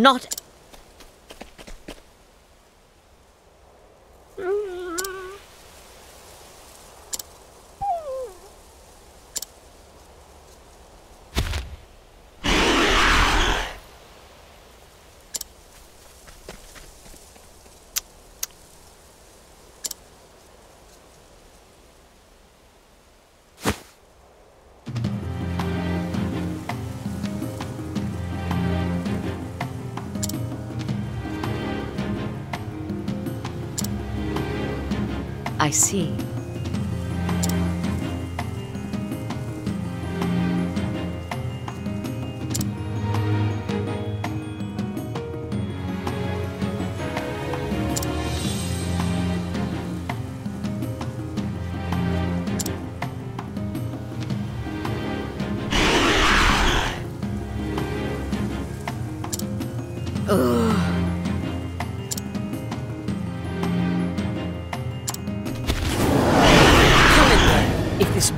Not... I see.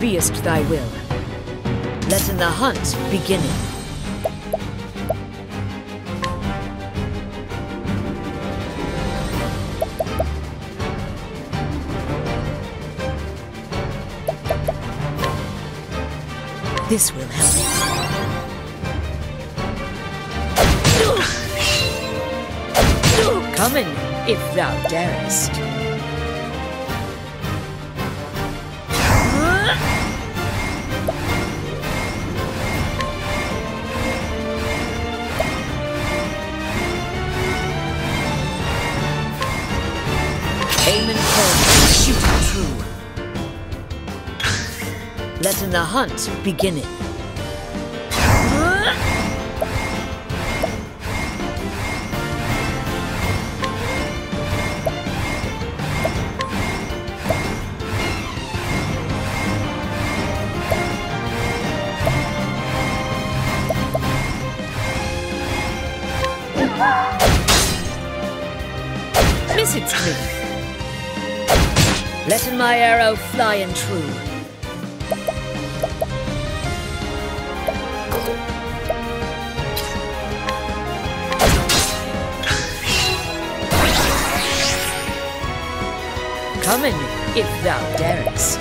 Beest thy will. Letting the hunt beginning. This will help me. Come in, if thou darest. Letting the hunt begin it. Miss it, please. Letting my arrow fly and true. Come in, if thou darest.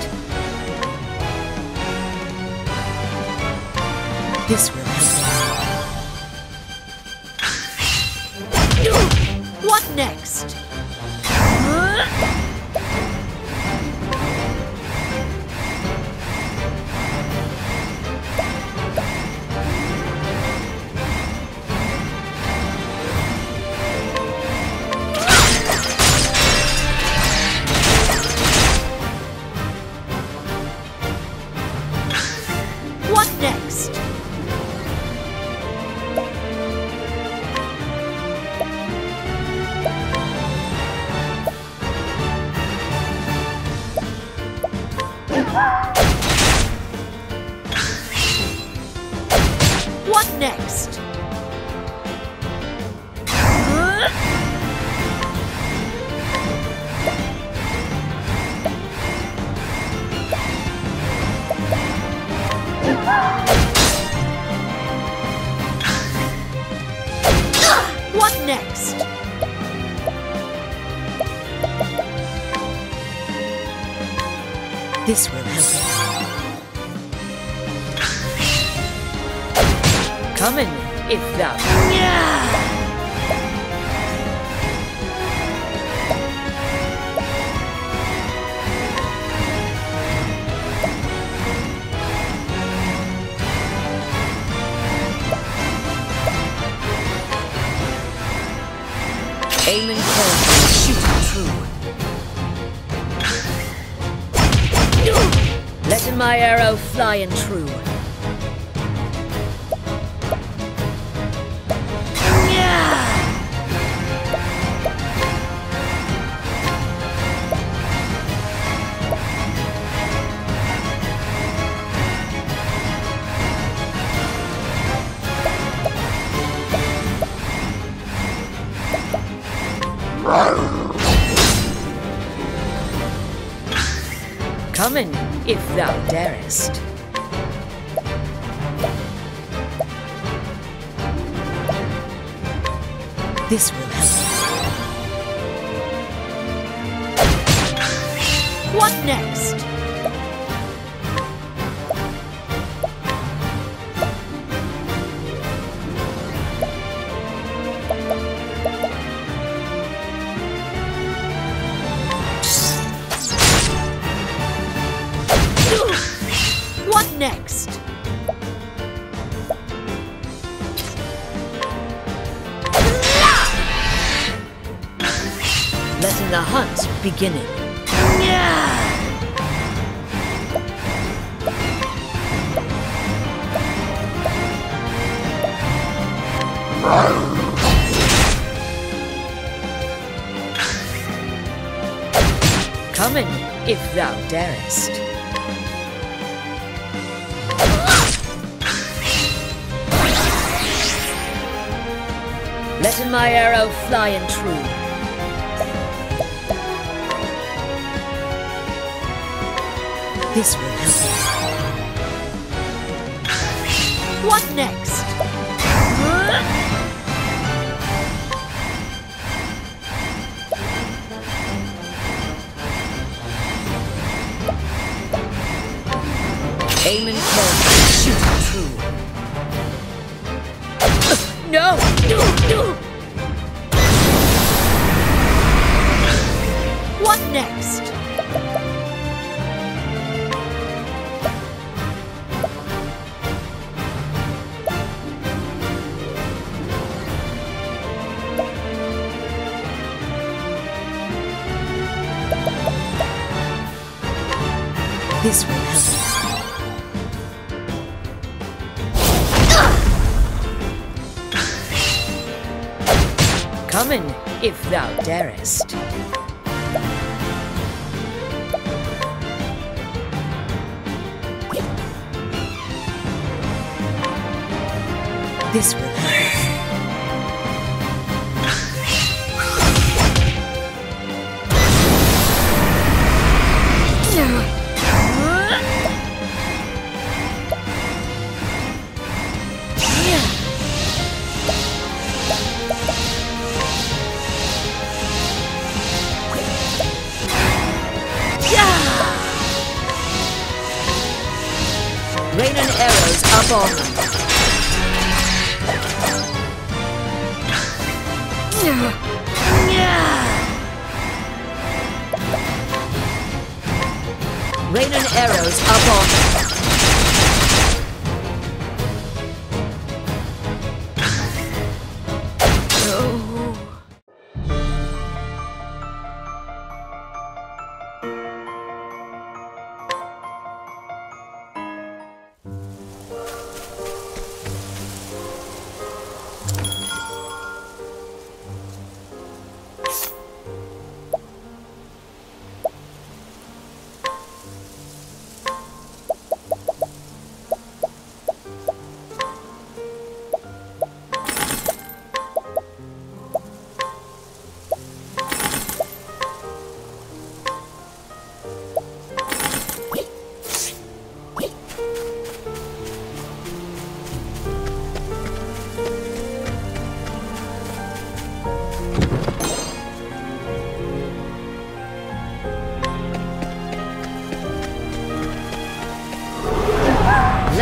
This will help. What next? This will help. Come in, if thou... Aim and hold, shoot true. Letting my arrow fly and true. Come in, if thou darest. This will help. What next? Letting the hunt begin. Come in, if thou darest. Letting my arrow fly and true. This will help. What next? Aim and close, shoot true. No! What next? This will help. Come in, if thou darest. This will help. No. Rain and arrows up on them. Rain and arrows up on them.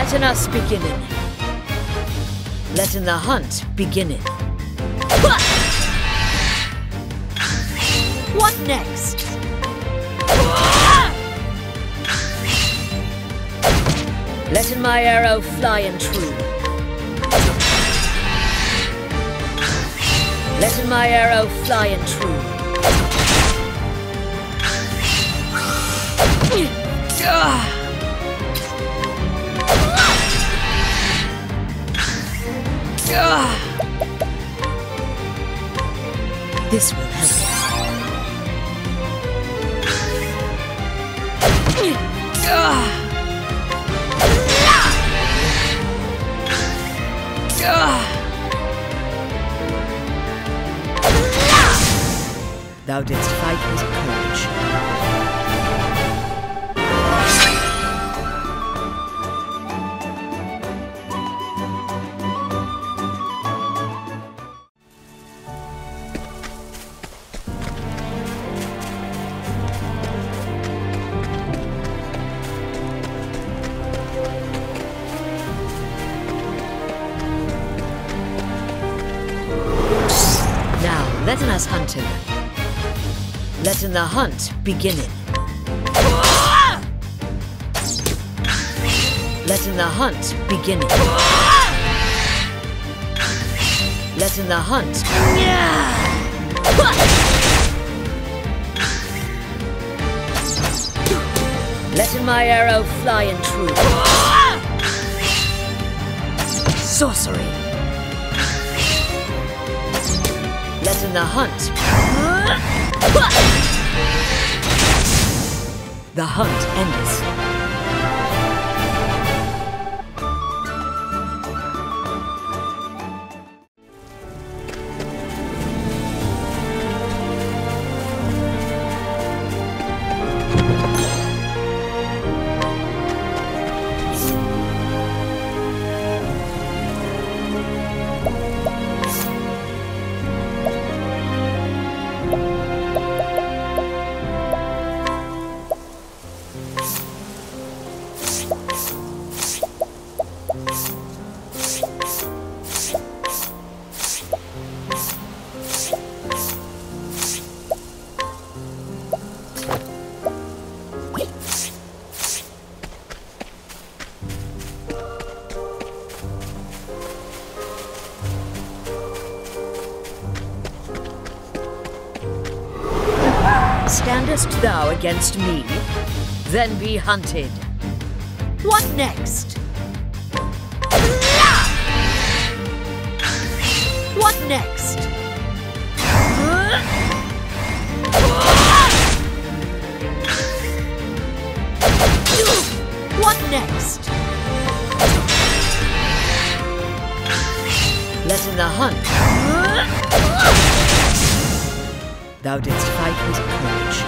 Letting us begin it. Letting the hunt begin it. What next? Letting my arrow fly and true. Letting my arrow fly and true. This will help. Thou didst fight with courage. Letting us hunt him. Letting the hunt begin. Letting the hunt begin. Letting the hunt. Letting my arrow fly in truth. Sorcery. Letting the hunt. The hunt ends. Standest thou against me? Then be hunted. What next? What next? What next? Letting the hunt. Thou didst fight with courage.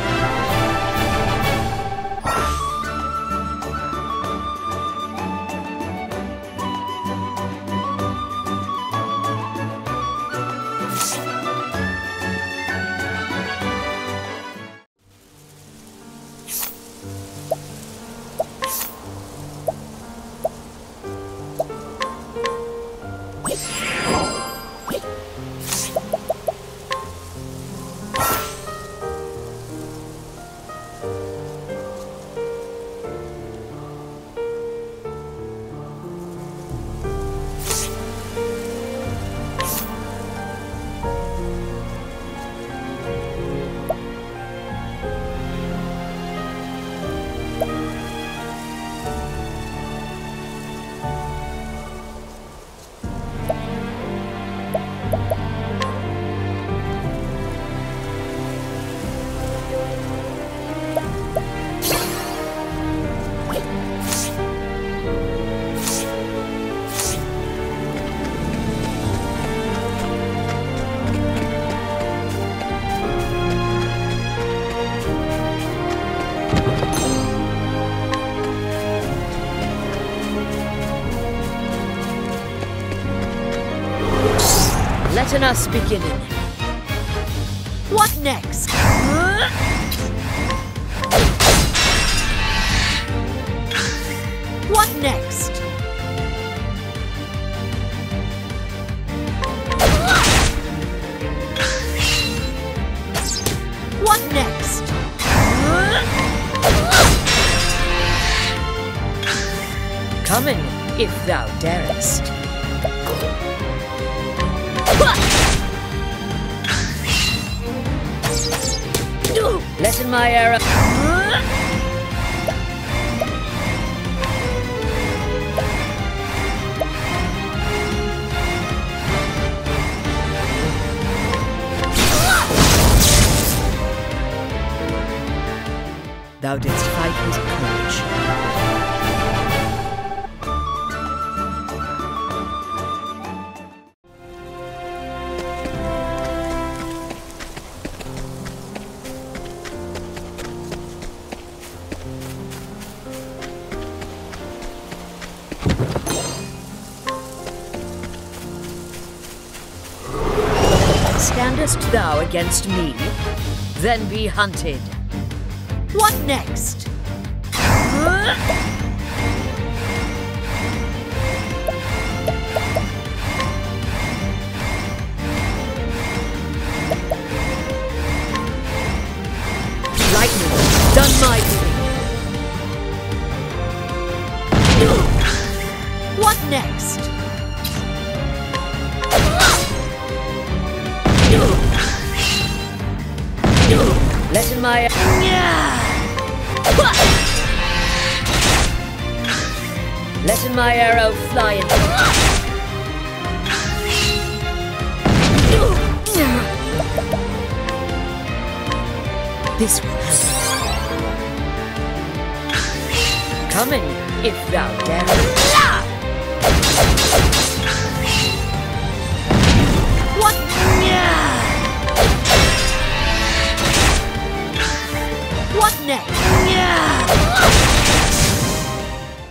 Letting us begin. What next? What next? What next? Come in, if thou darest. Letting my arrow. Thou didst fight with courage. Standest thou against me? Then be hunted. What next? to my... Let my arrow fly into it. This will help. Come in, if thou dare. What next?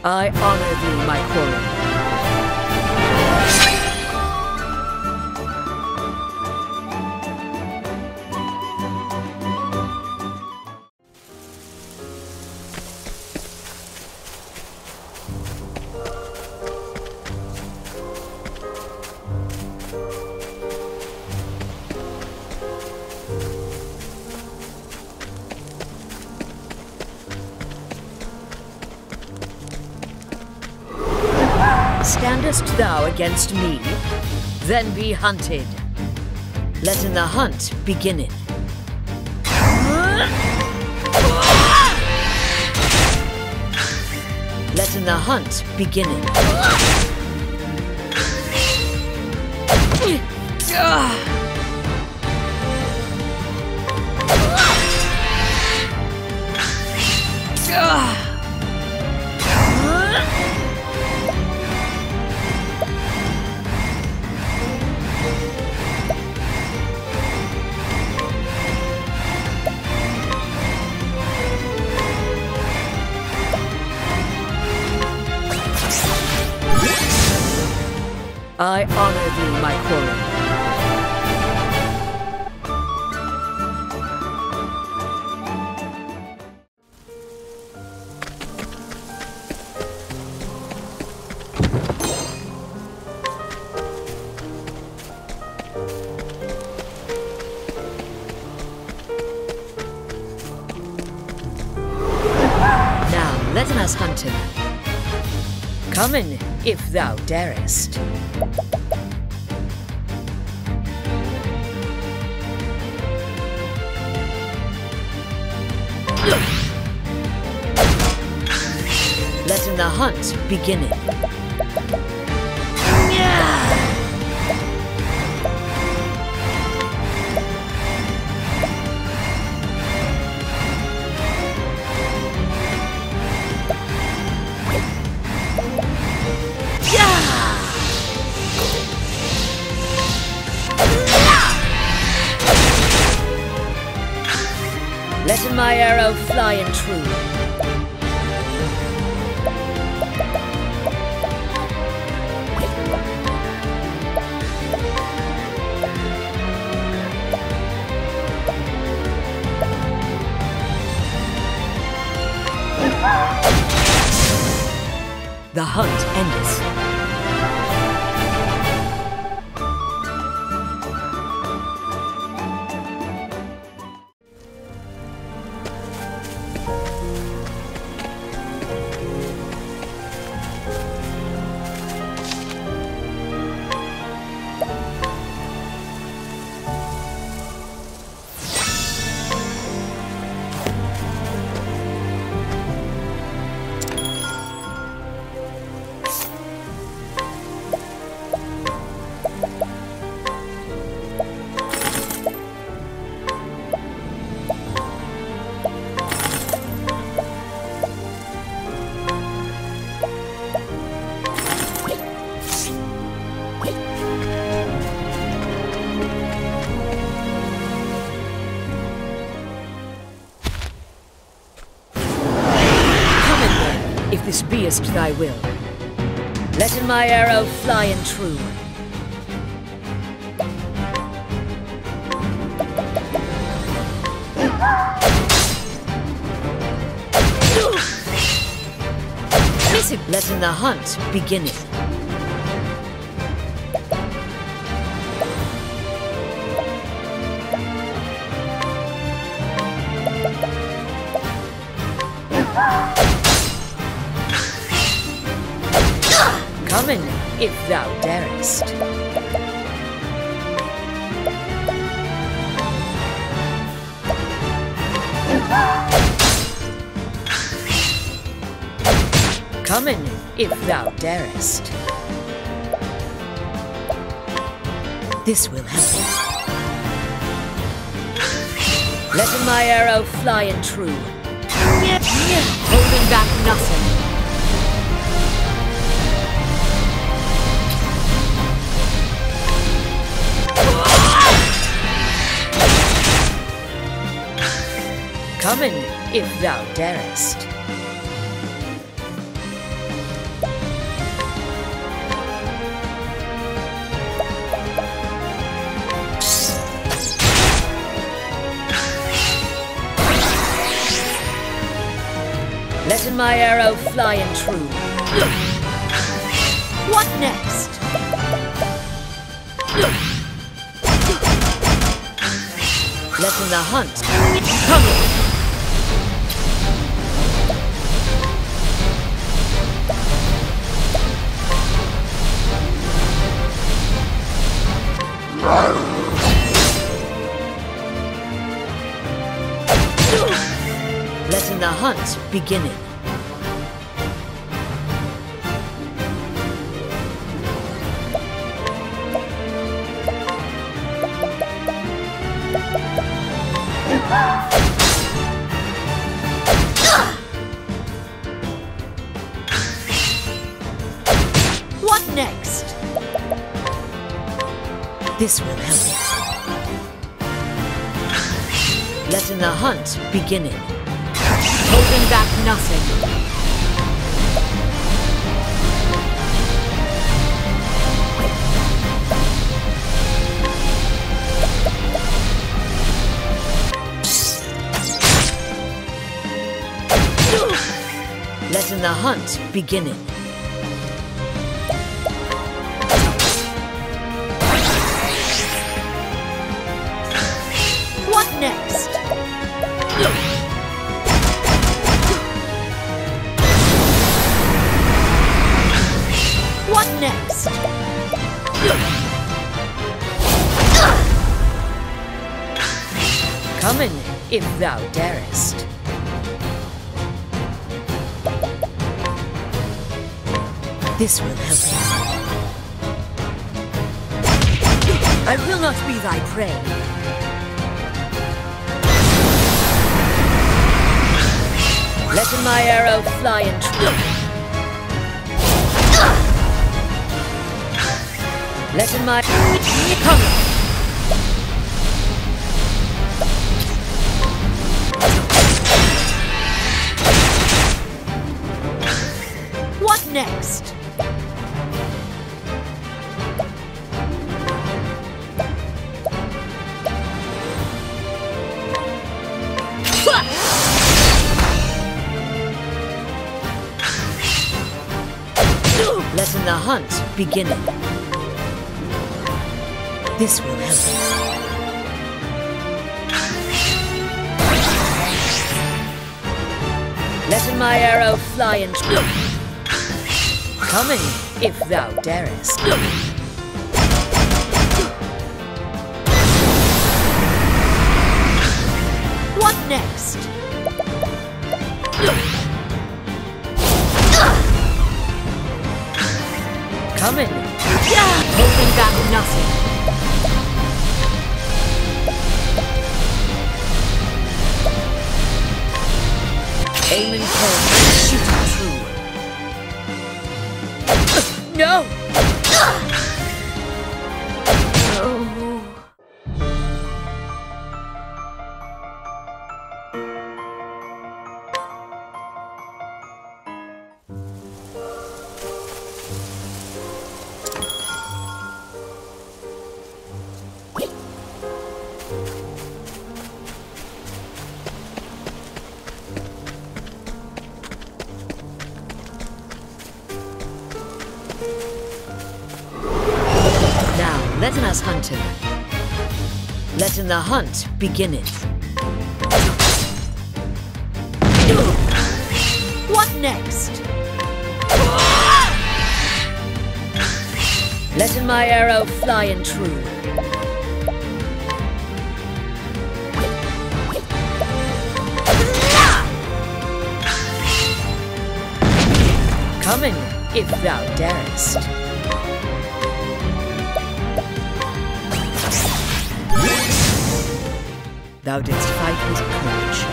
I honor thee, my Standest thou against me? Then be hunted. Let in the hunt beginneth. Let in the hunt beginneth. I honor thee, my quarry. Now, let us hunt him. Come in, if thou darest. Let in the hunt beginneth. Let my arrow fly and true. The hunt endeth. This beest thy will. Let in my arrow fly and true. Let in the hunt beginneth. Come in, if thou darest. Summon, if thou darest. This will help. Let my arrow fly and true. Holding back nothing. Come in, if thou darest. Letting my arrow fly and true. What next? Letting the hunt come in. Letting the hunt beginning. What next? This will help. Letting the hunt begin. Holding back nothing. Letting the hunt begin. What next? What next? Come in, if thou darest. This will help you. I will not be thy prey. Letting my arrow fly and true. Letting my come. What next? Letting the hunt begin. This will help. Letting my arrow fly and true. Come in, if thou darest. What next? Come in. Yeah. Holding back nothing. Aim and turn, shooting true. No! Letting us hunt him. Letting the hunt begin it. What next? Letting my arrow fly and true. Come if thou darest. Thou didst fight with beest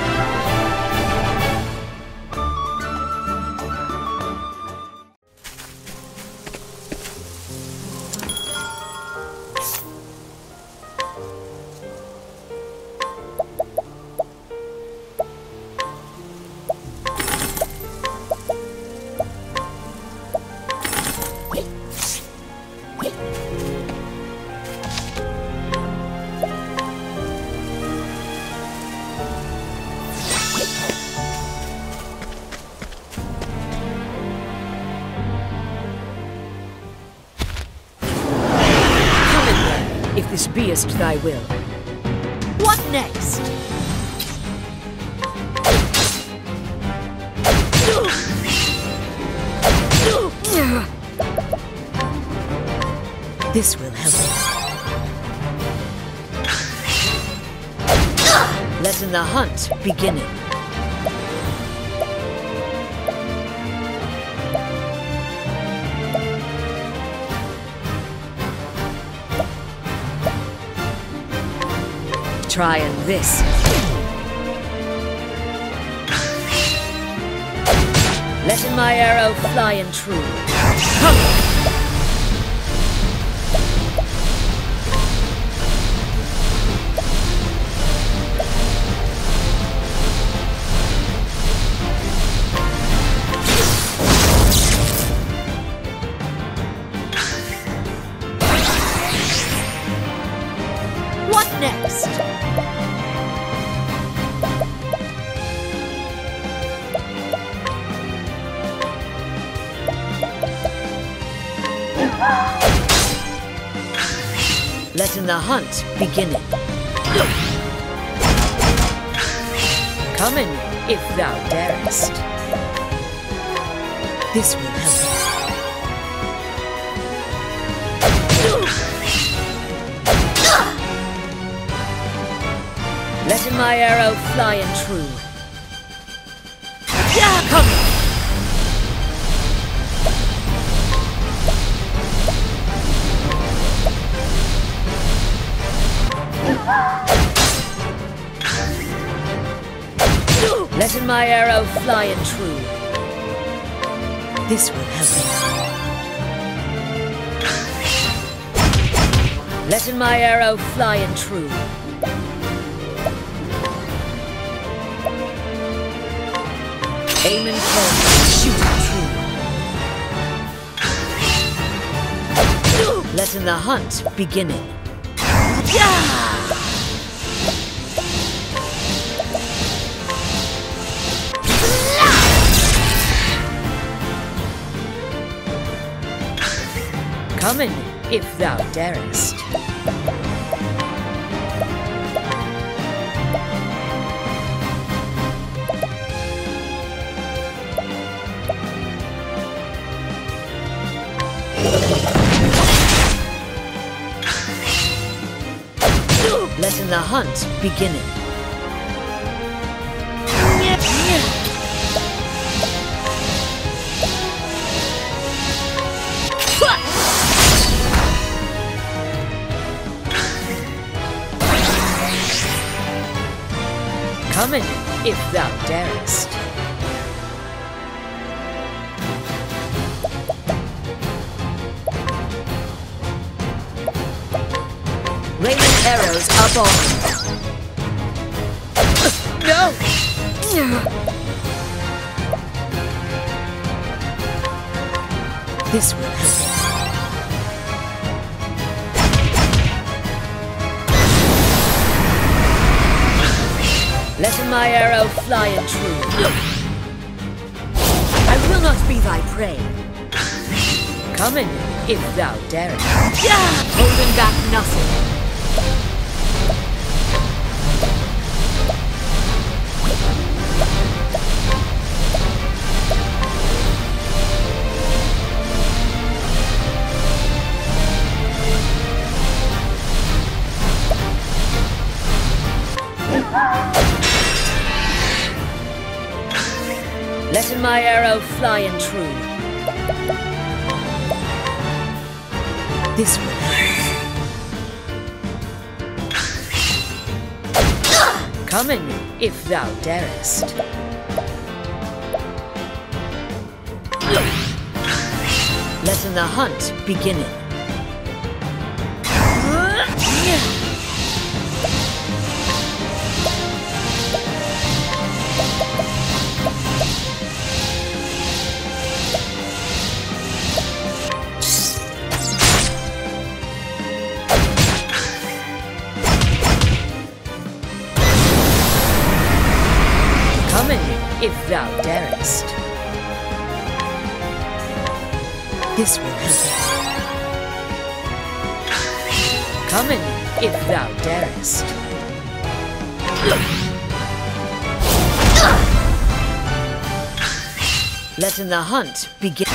thy will. What next? This will help us. Letting the hunt begin. Try and this. Letting my arrow fly and true. What next? Letting the hunt begin. Come in, if thou darest. This will help us. Letting my arrow fly and true. Come! Letting my arrow fly and true. This will help us. Letting my arrow fly and true. Aim and close, shoot and true. Letting the hunt begin. Yeah! Come in, if thou darest. Letting the hunt begin. Come in, if thou darest. Rain arrows up on. No! This will help. Letting my arrow fly and true. I will not be thy prey. Come in, if thou darest. Holding back nothing. Letting my arrow fly and true. This way. Come in, if thou darest. Let the hunt begin. Come in, if thou darest. This will help. Come in, if thou darest. Let the hunt begin.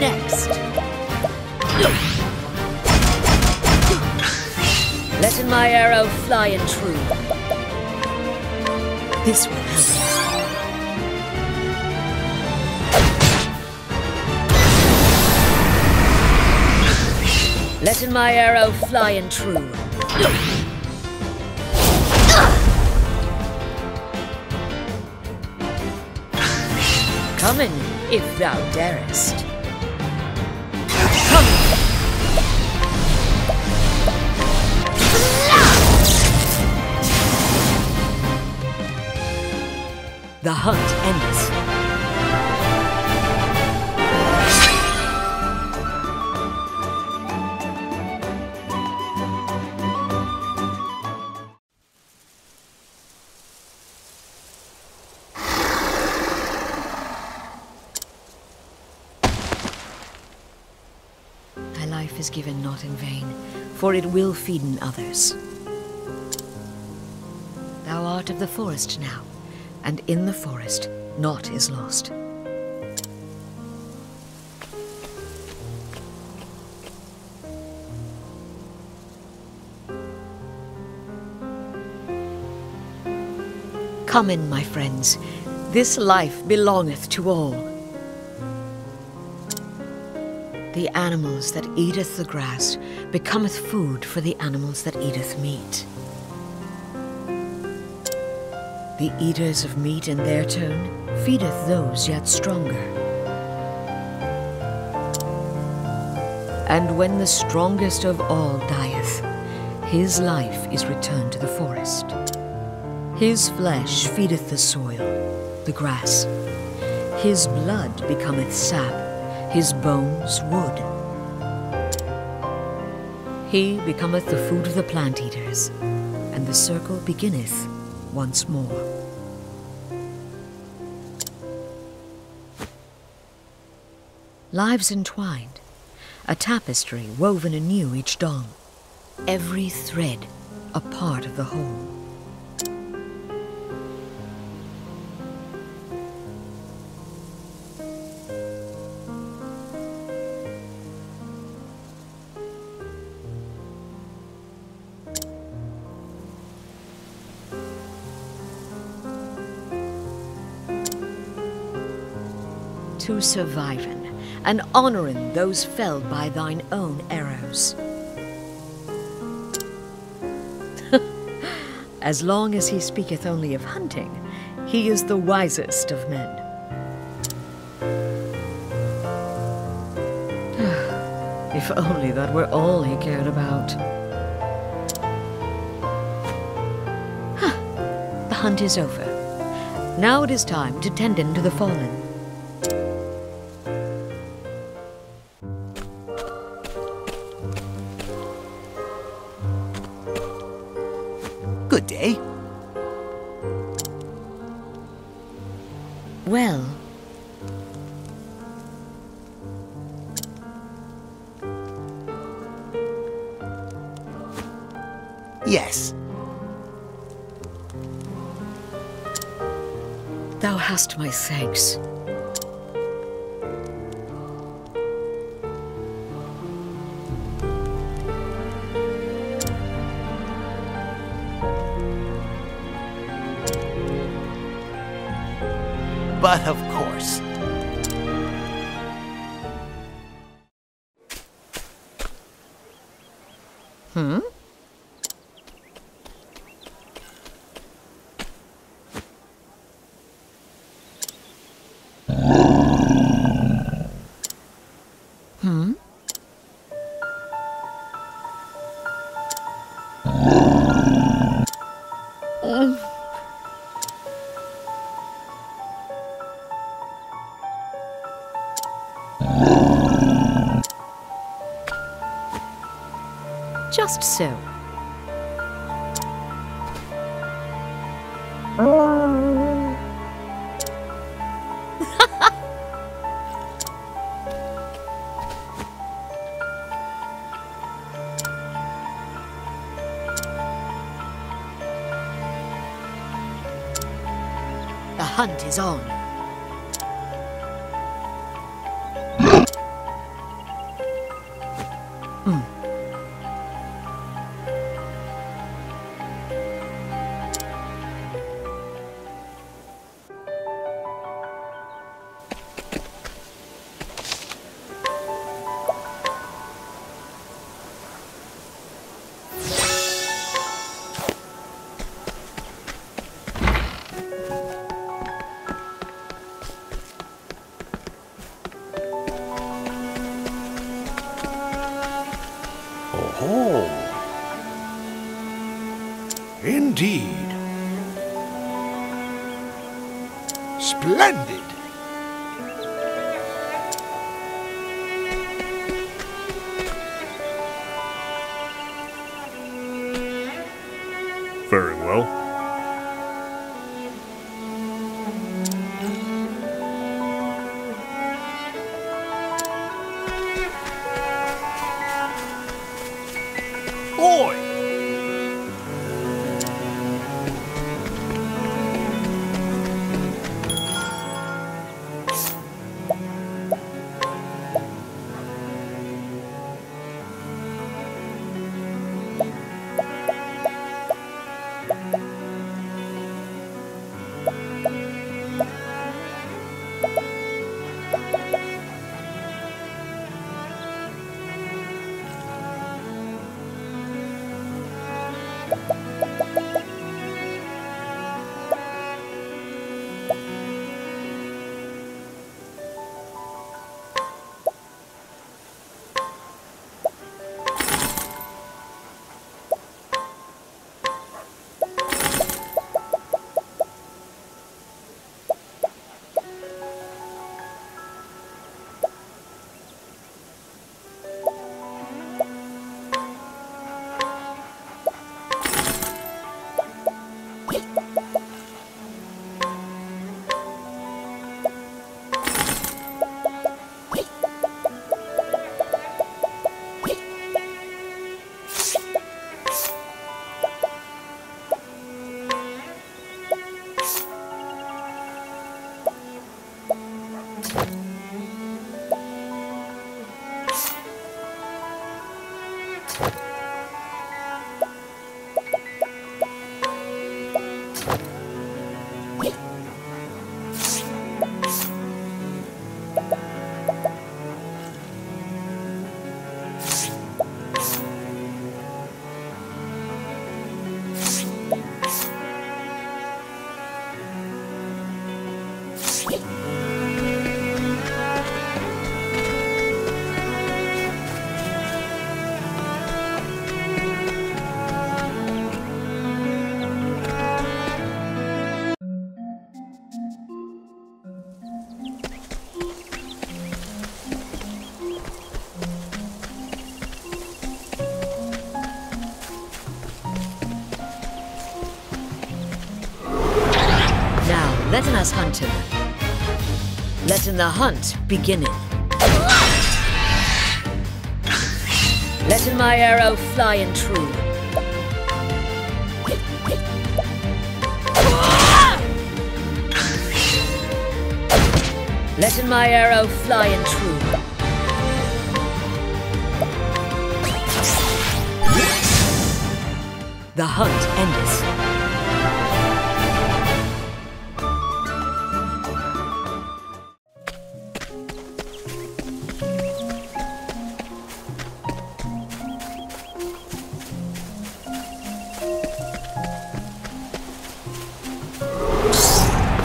Next. Letting my arrow fly and true. This will help. Letting my arrow fly and true. Come in, if thou darest. The hunt ends. Thy life is given not in vain, for it will feed in others. Thou art of the forest now. And in the forest, naught is lost. Come in, my friends. This life belongeth to all. The animals that eateth the grass becometh food for the animals that eateth meat. The eaters of meat in their turn feedeth those yet stronger. And when the strongest of all dieth, his life is returned to the forest. His flesh feedeth the soil, the grass. His blood becometh sap, his bones wood. He becometh the food of the plant-eaters, and the circle beginneth once more. Lives entwined, a tapestry woven anew each dawn, every thread a part of the whole. To surviving and honoring those felled by thine own arrows. As long as he speaketh only of hunting, he is the wisest of men. If only that were all he cared about. The hunt is over. Now it is time to tend in to the fallen. Good day. Well. Yes. Thou hast my thanks. But of course. Hmm? Hmm? Just so. The hunt is on. Indeed. Splendid. Very well. Boy! Letting us hunt him. Letting the hunt begin. Letting my arrow fly in true. Letting my arrow fly in true. The hunt ends.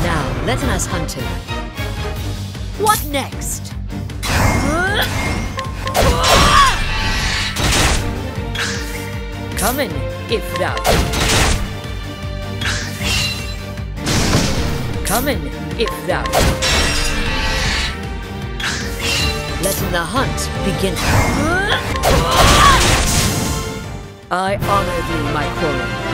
Now, letting us hunt him. What next? Come in, if thou. Come in, if thou. Letting the hunt begin. I honor thee, my quarry.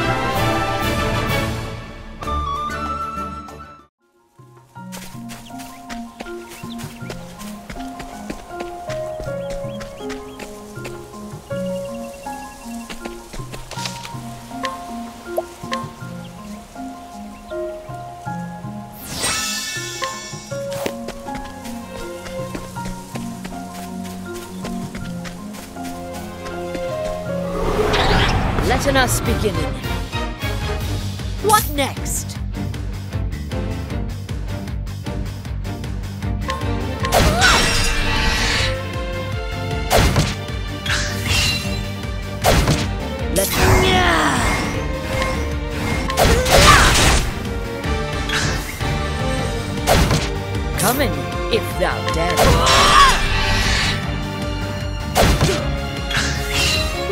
Letting us begin. What next? Come in, if thou dare.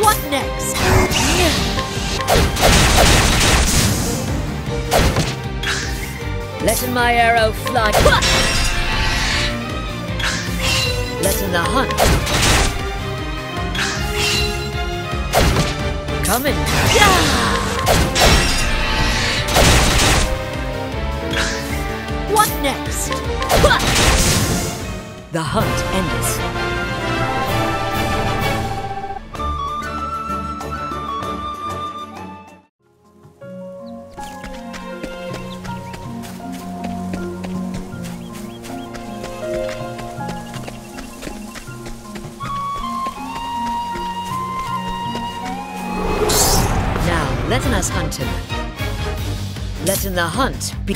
What next? Letting my arrow fly. Letting the hunt. Come in. What next? The hunt ends. Letting us hunt him. Letting the hunt be.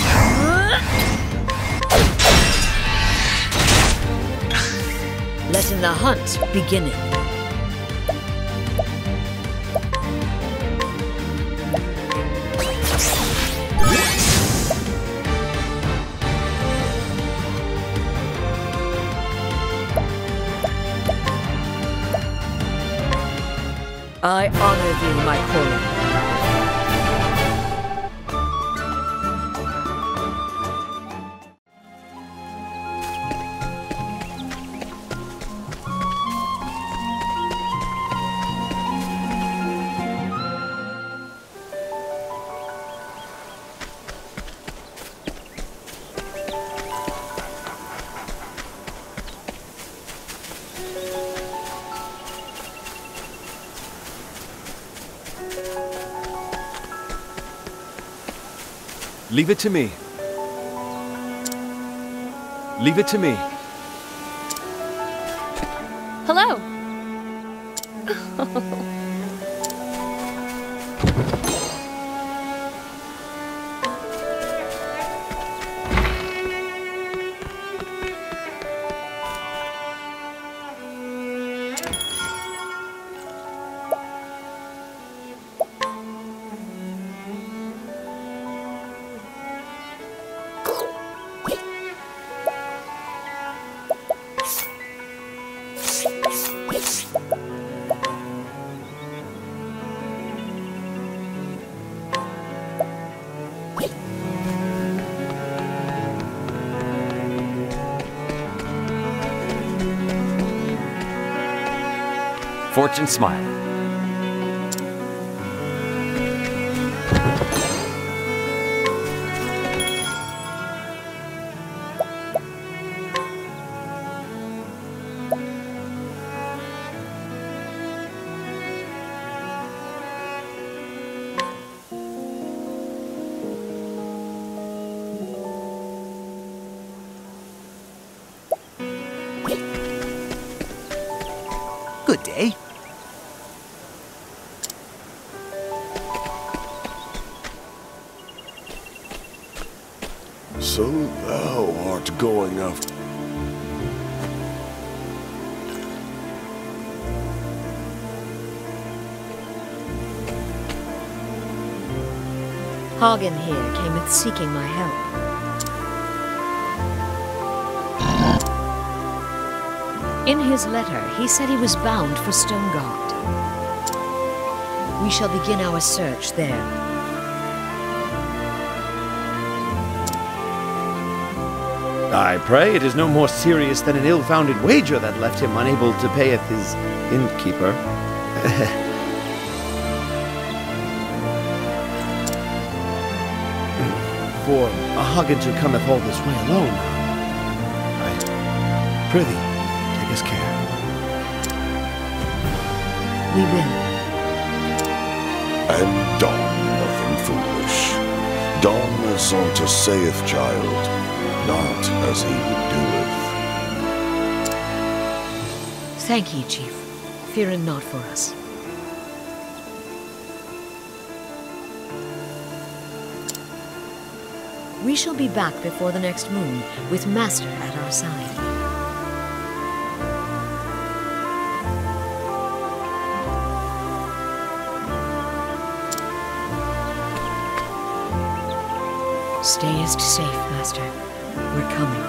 Letting the hunt begin. I honor thee, my quarry. Leave it to me. Leave it to me. Hello. Fortune smile. So thou art going after... Hagen here came seeking my help. In his letter, he said he was bound for Stonegard. We shall begin our search there. I pray it is no more serious than an ill-founded wager that left him unable to payeth his innkeeper. For a Hagen who cometh all this way alone, I prithee. Care. We will. And don nothing foolish. Don as Zonta saith, child, not as he doeth. Thank ye, Chief. Fear him not for us. We shall be back before the next moon, with Master at our side. Stayest safe, Master. We're coming.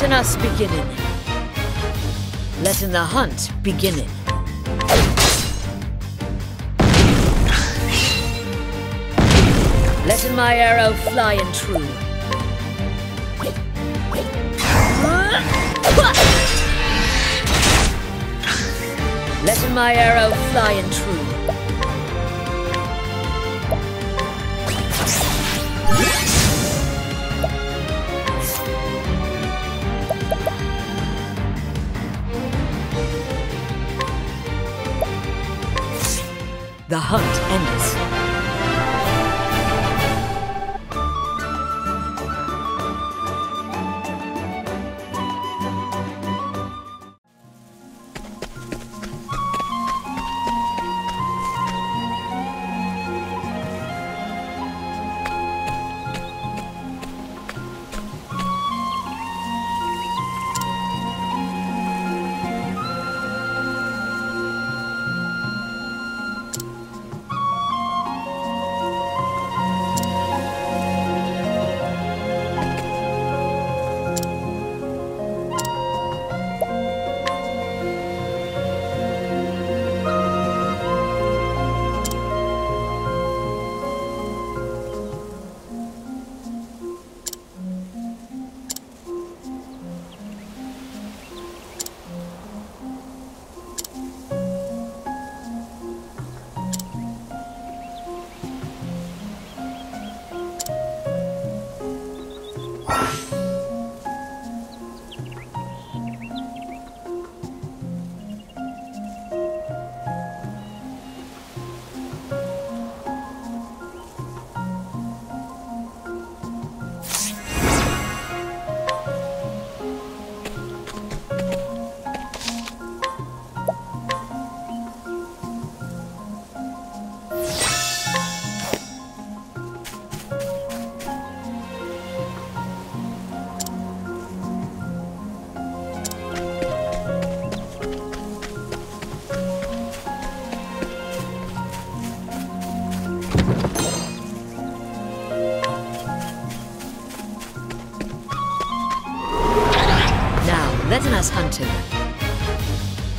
Letting us begin. Letting the hunt begin. Letting my arrow fly and true. Letting my arrow fly and true. The hunt ends.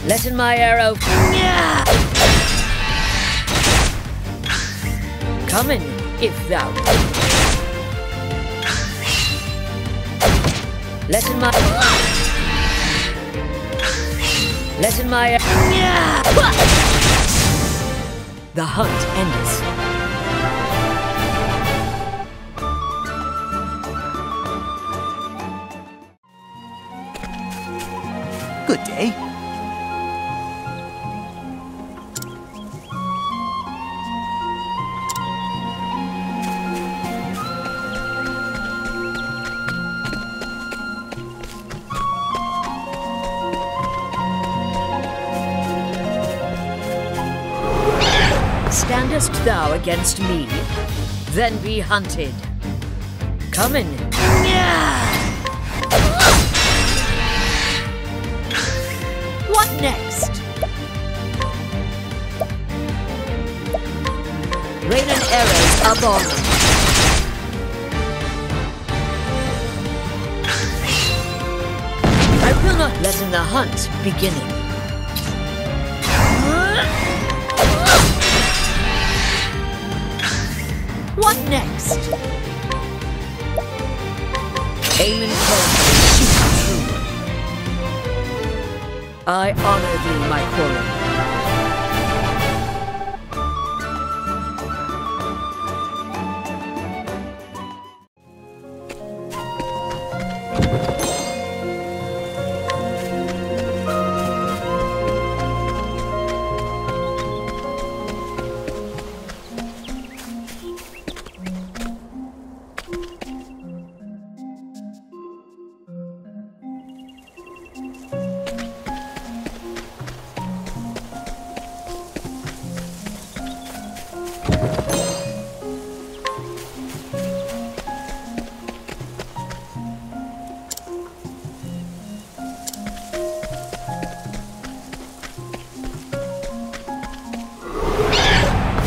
Letting my arrow come in, if thou. Letting my the hunt ends. Good day. Standest thou against me, then be hunted. Come in. What next? Rain and arrows upon them. I will not let in the hunt beginning. What next? Aim and cold, shoot true. I honor thee, my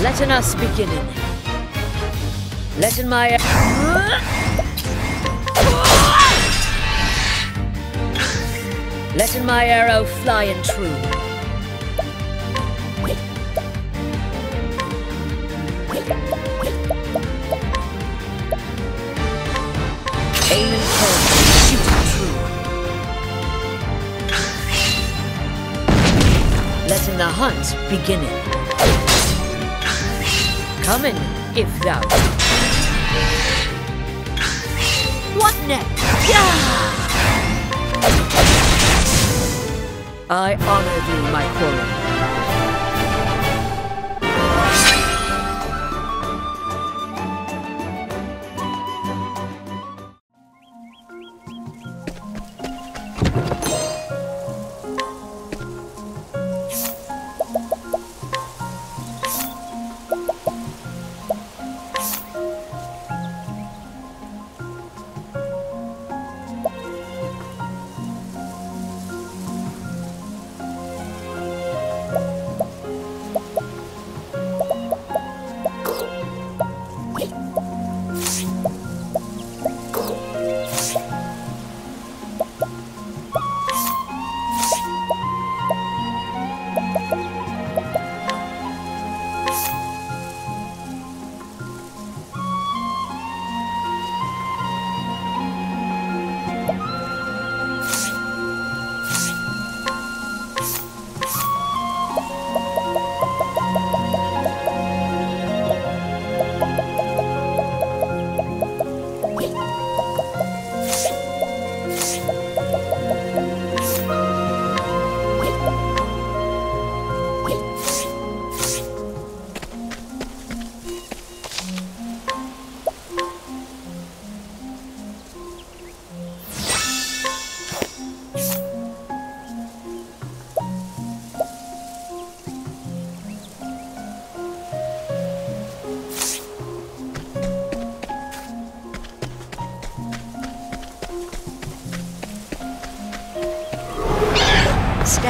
Letting us begin. Letting my Letting my arrow fly and true. Aim and curve, shoot and true. Letting the hunt begin. Come in, if thou. What next? Yeah! I honor thee, my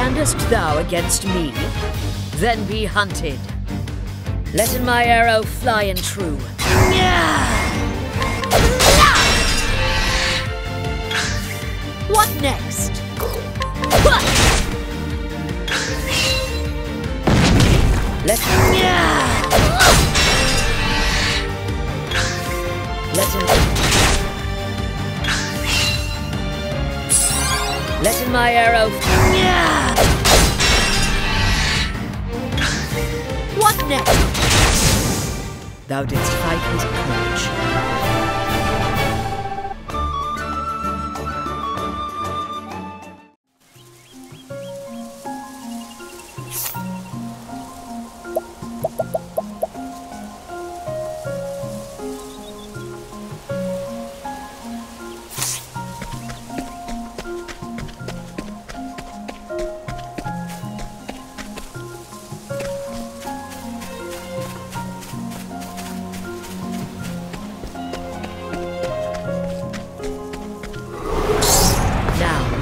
Standest thou against me? Then be hunted. Letting my arrow fly and true. What next? Letting my arrow fly. What next? Thou didst fight his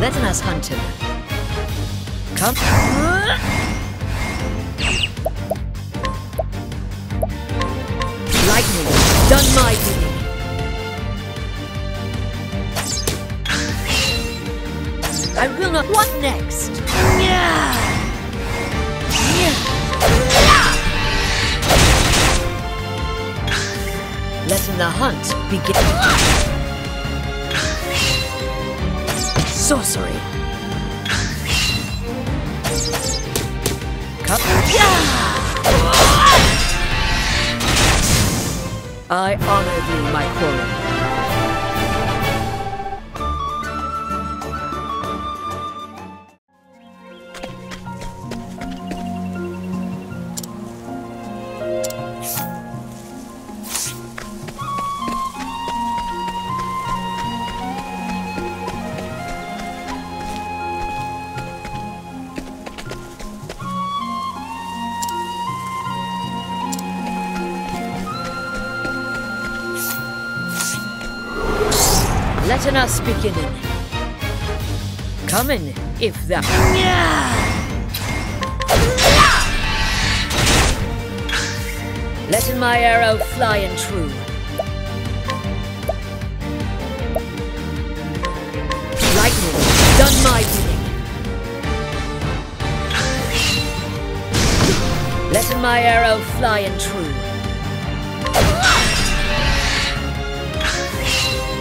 Letting us hunt him. Come. Lightning, done my duty. I will not. What next? Letting the hunt begin. Sorcery. Cup. I honor thee, my quarry. Letting us begin. Come in, if thou. Letting my arrow fly and true. Lightning, done my bidding. my arrow flying true.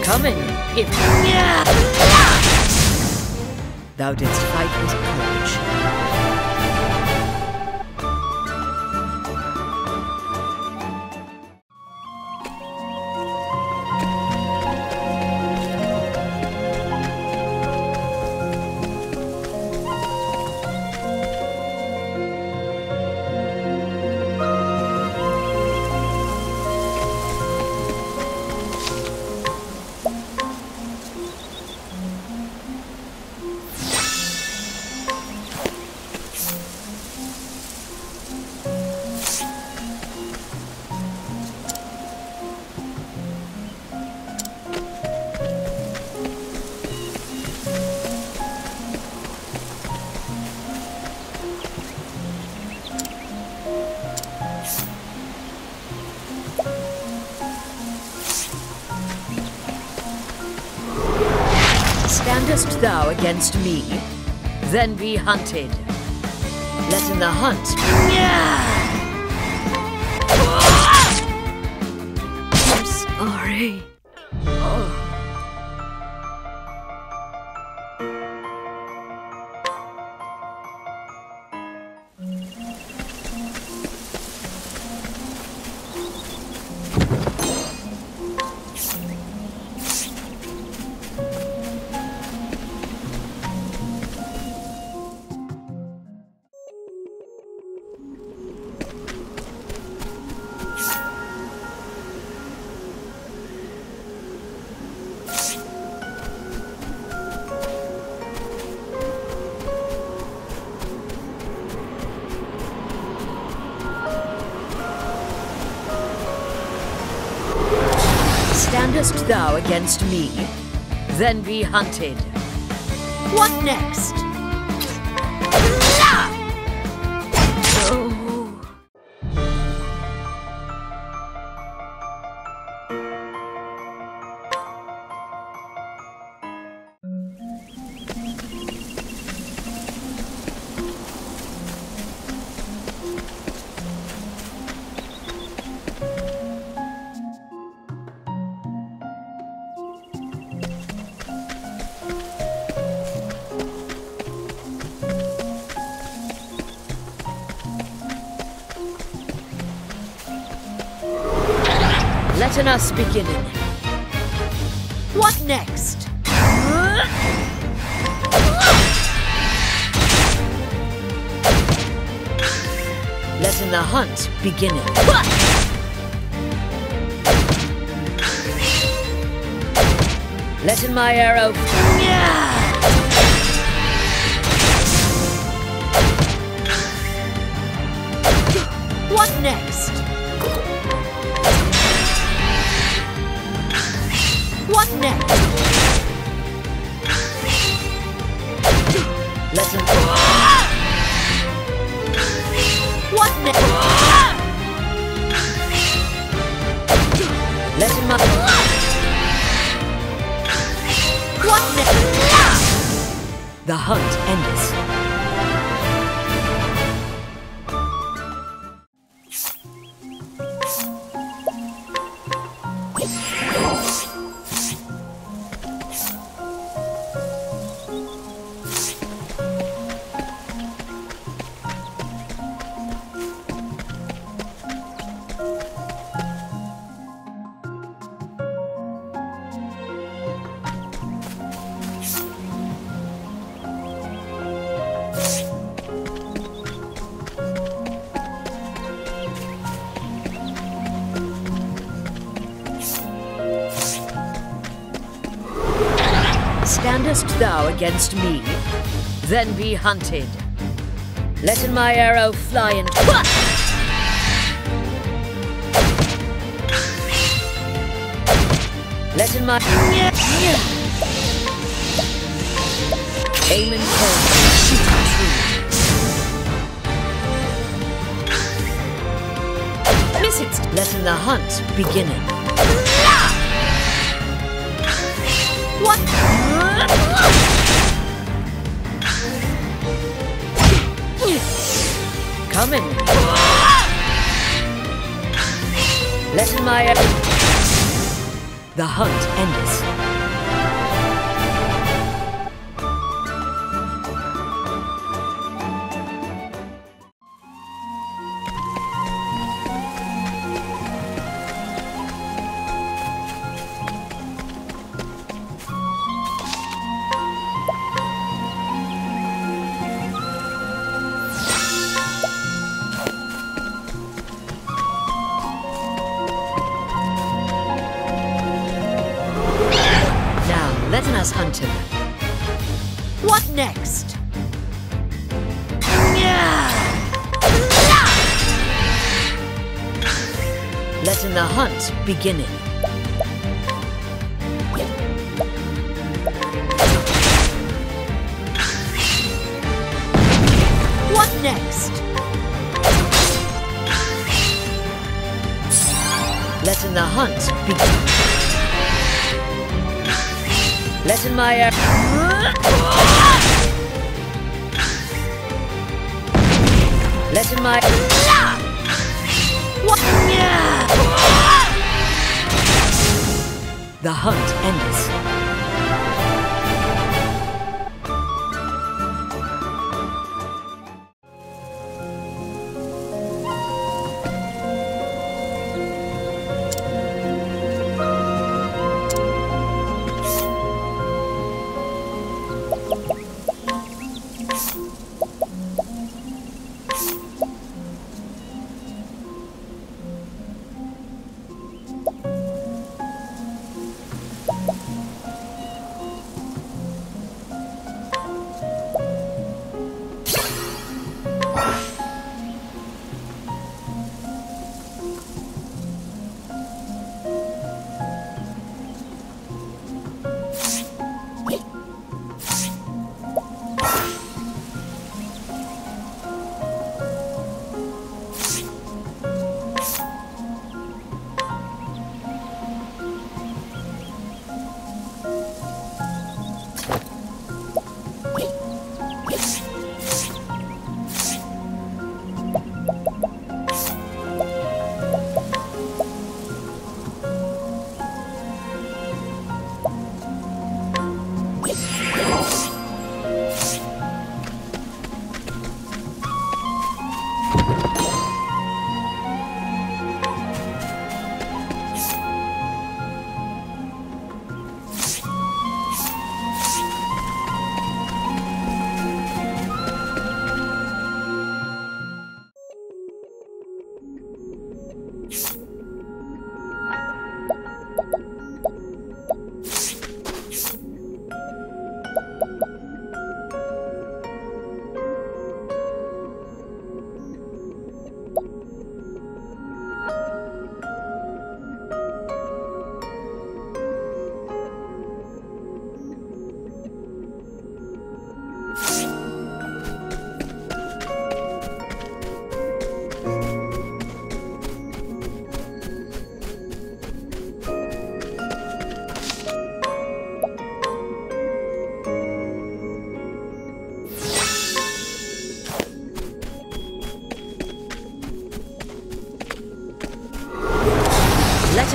Coming, if thou didst fight his Standest thou against me, then be hunted. Let in the hunt. I'm sorry. Standest thou against me, then be hunted. What next? Let in us beginning. What next? Let in the hunt beginning. Let in my arrow. What next? What next? Let him go. What next? Let him up. What next? The hunt ends. Standest thou against me, then be hunted. Let in my arrow fly and let in my aim and hold, shoot true. Miss it. Let in the hunt beginning. What? Coming. Let my... The hunt ends. Beginning. What next? Letting the hunt begin. Letting my letting my what yeah. The hunt ends.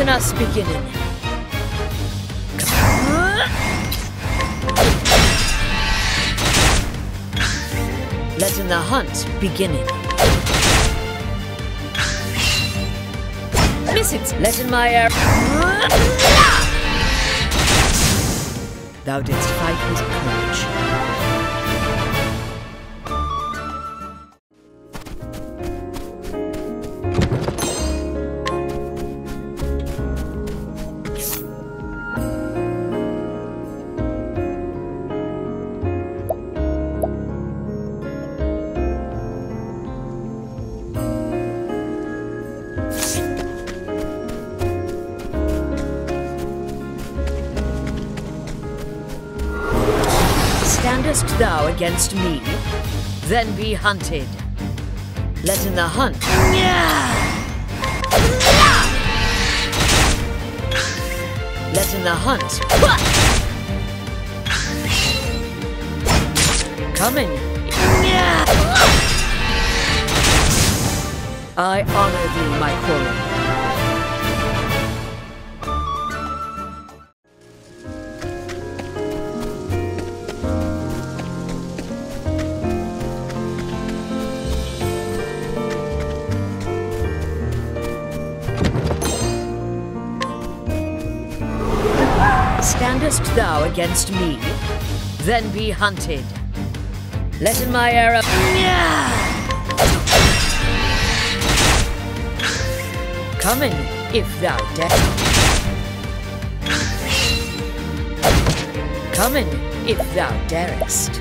Us beginning. Letting the hunt beginning. Miss it. Letting my air. Thou didst fight with courage. Thou against me, then be hunted. Let in the hunt. Let in the hunt. Coming. I honor thee, my quarry. standest thou against me? Then be hunted. Let in my arrow. Come in, if thou darest. Come in, if thou darest.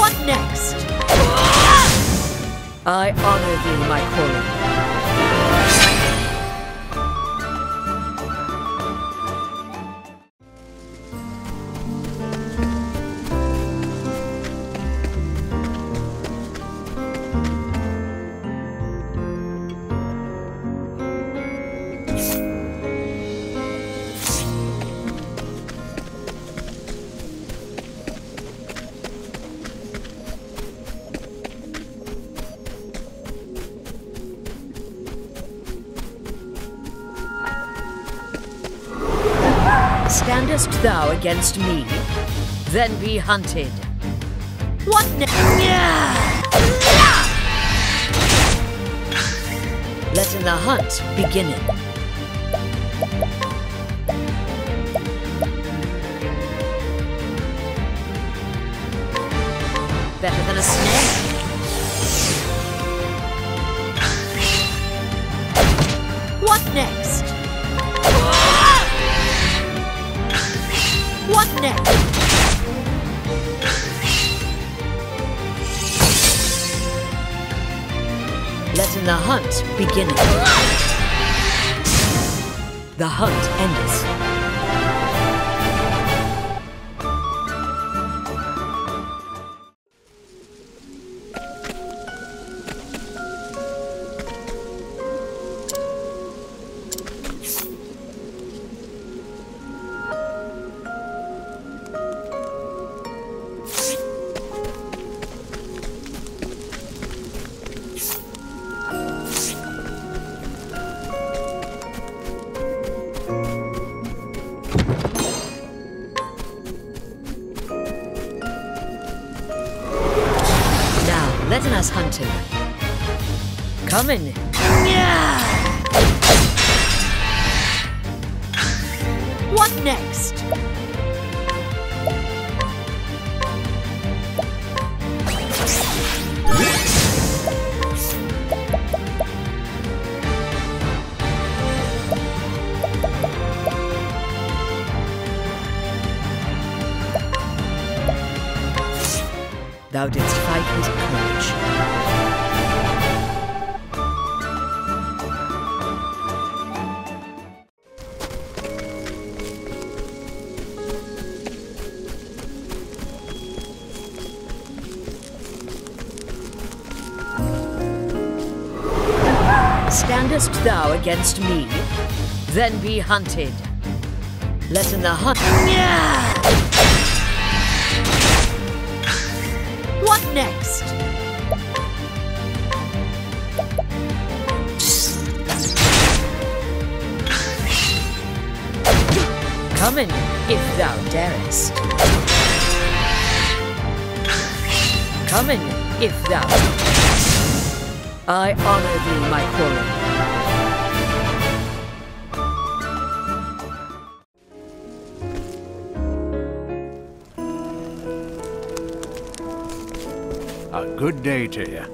What next? I honor thee, my Standest thou against me? Then be hunted. What next? Let in the hunt begin. Better than a snake. What next? What next? Let in the hunt begin. The hunt ends. Let in us hunt him. Come in. What next? Thou didst fight his courage. Standest thou against me? Then be hunted. Let in the hunt. What next? Come in, if thou darest. Come in, if thou... I honor thee, my calling. A good day to you.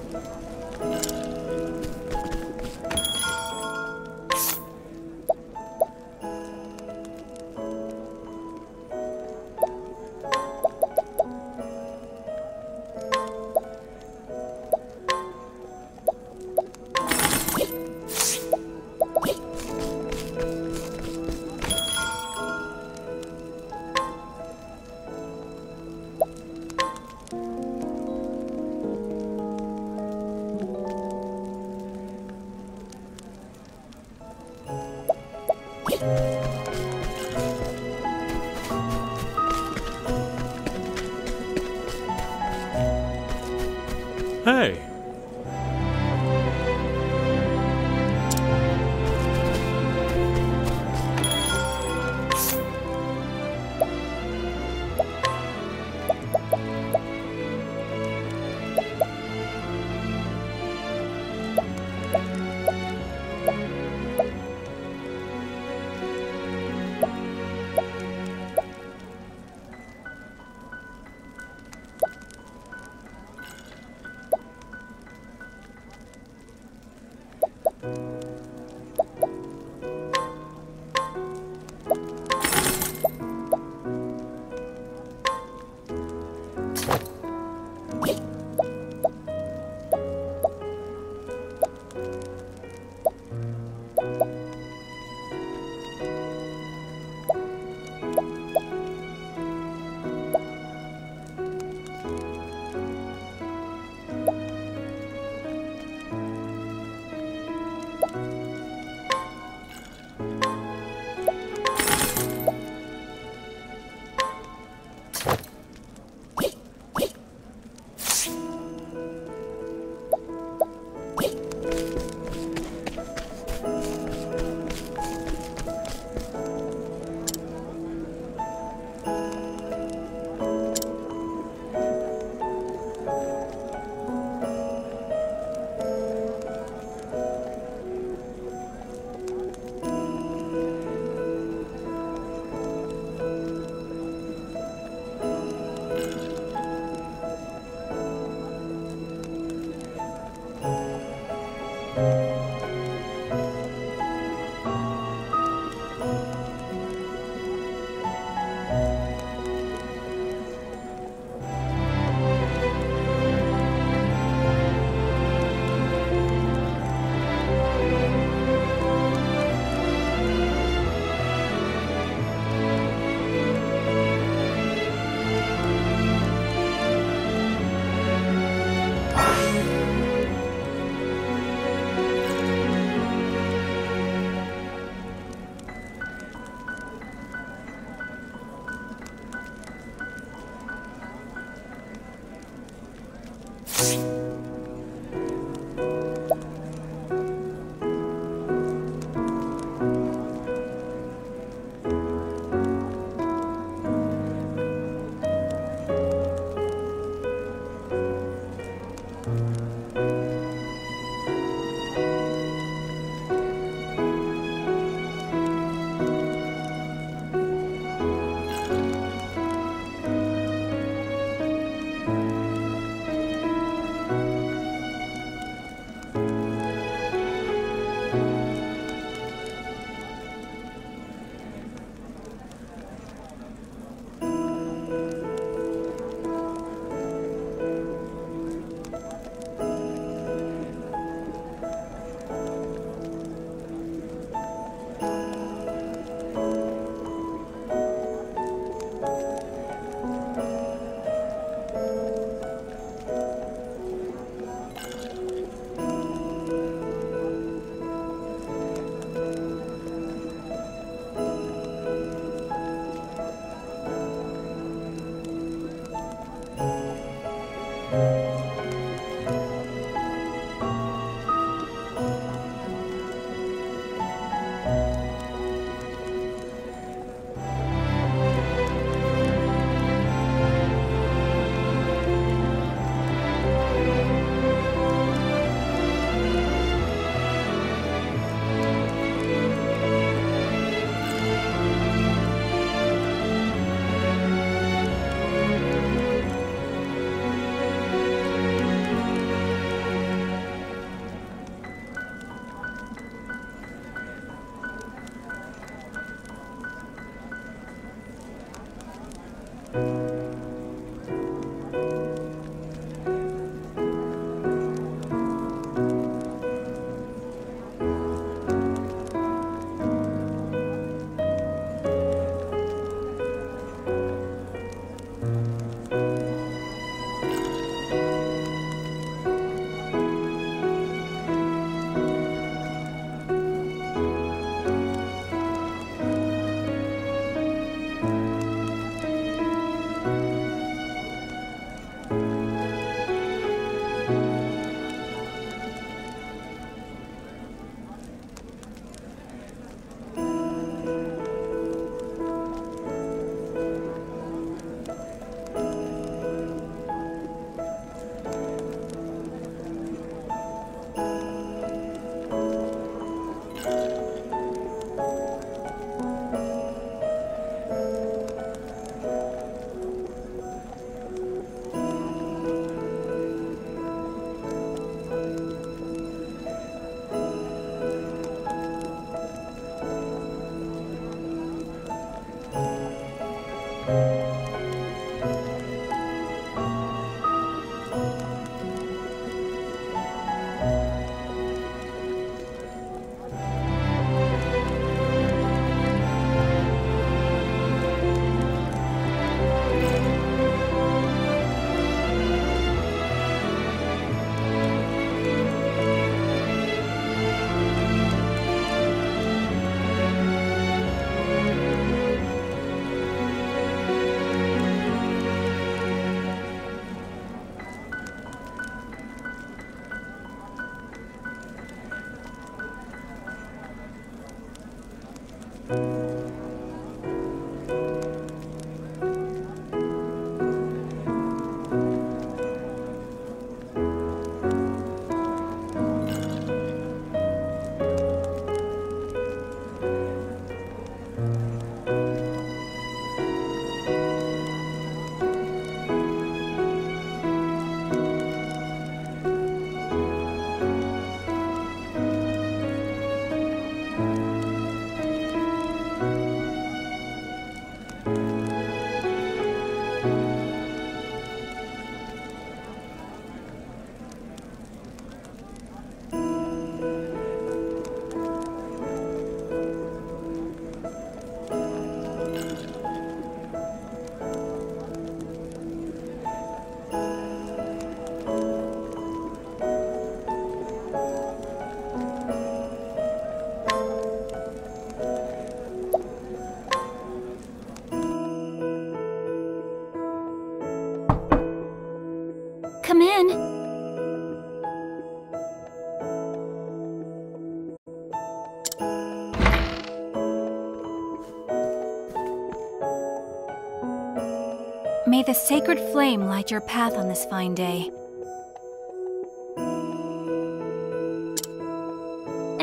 May the sacred flame light your path on this fine day.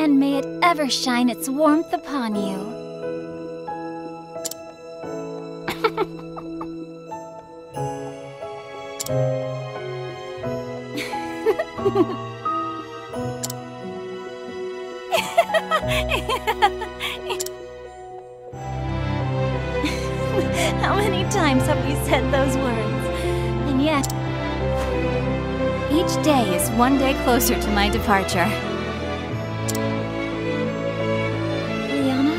And may it ever shine its warmth upon you. How many times have you said those words? And yet, each day is one day closer to my departure. Liana?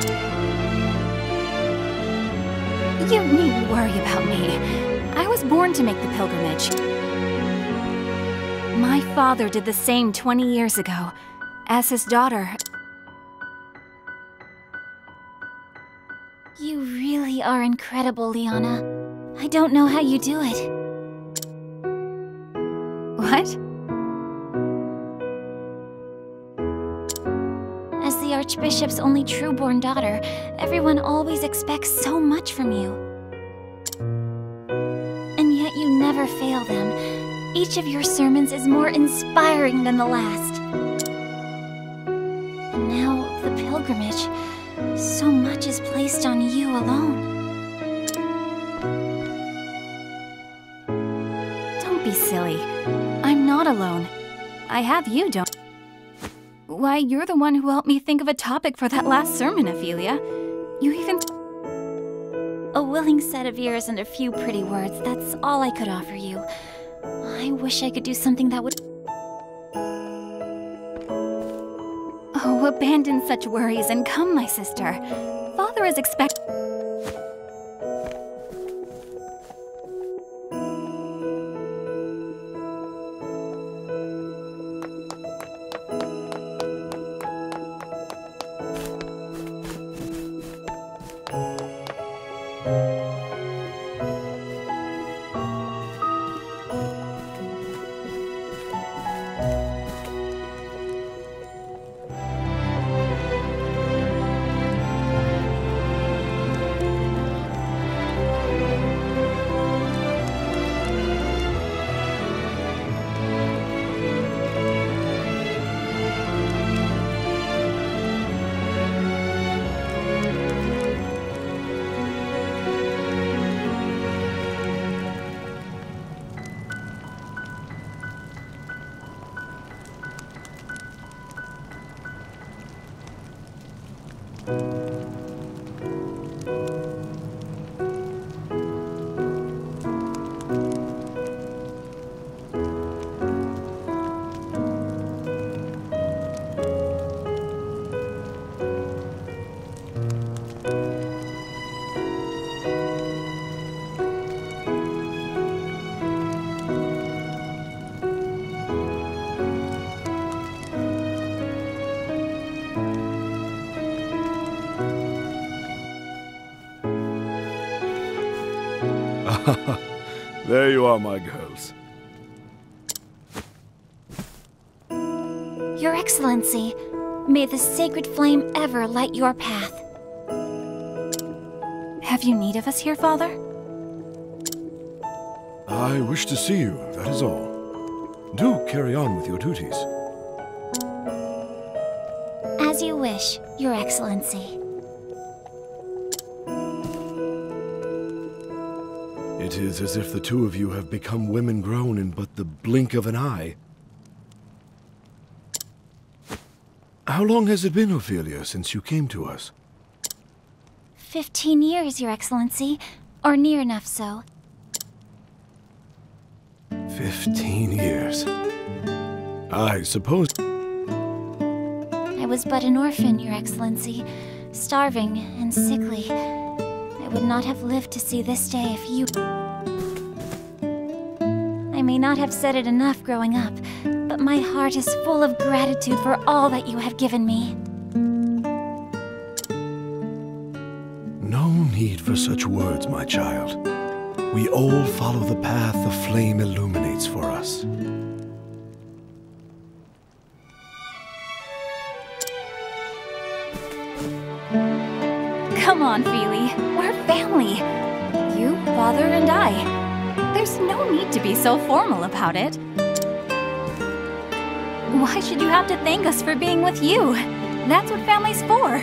You needn't worry about me. I was born to make the pilgrimage. My father did the same 20 years ago, as his daughter. You really are incredible, Liana. I don't know how you do it. What? As the Archbishop's only true-born daughter, everyone always expects so much from you. And yet you never fail them. Each of your sermons is more inspiring than the last. And now, the pilgrimage. So much is placed on you alone. Don't be silly. I'm not alone. I have you, don't... Why, you're the one who helped me think of a topic for that last sermon, Ophelia. You even... A willing set of ears and a few pretty words, that's all I could offer you. I wish I could do something that would... Oh, abandon such worries and come, my sister. Father is expect- There you are, my girls. Your Excellency, may the sacred flame ever light your path. Have you need of us here, Father? I wish to see you, that is all. Do carry on with your duties. As you wish, Your Excellency. It is as if the two of you have become women grown in but the blink of an eye. How long has it been, Ophelia, since you came to us? 15 years, Your Excellency, or near enough so. 15 years. I suppose... I was but an orphan, Your Excellency, starving and sickly. I would not have lived to see this day if you... I may not have said it enough growing up, but my heart is full of gratitude for all that you have given me. No need for such words, my child. We all follow the path the flame illuminates for us. Come on, Feely. We're family. You, Father, and I. There's no need to be so formal about it. Why should you have to thank us for being with you? That's what family's for.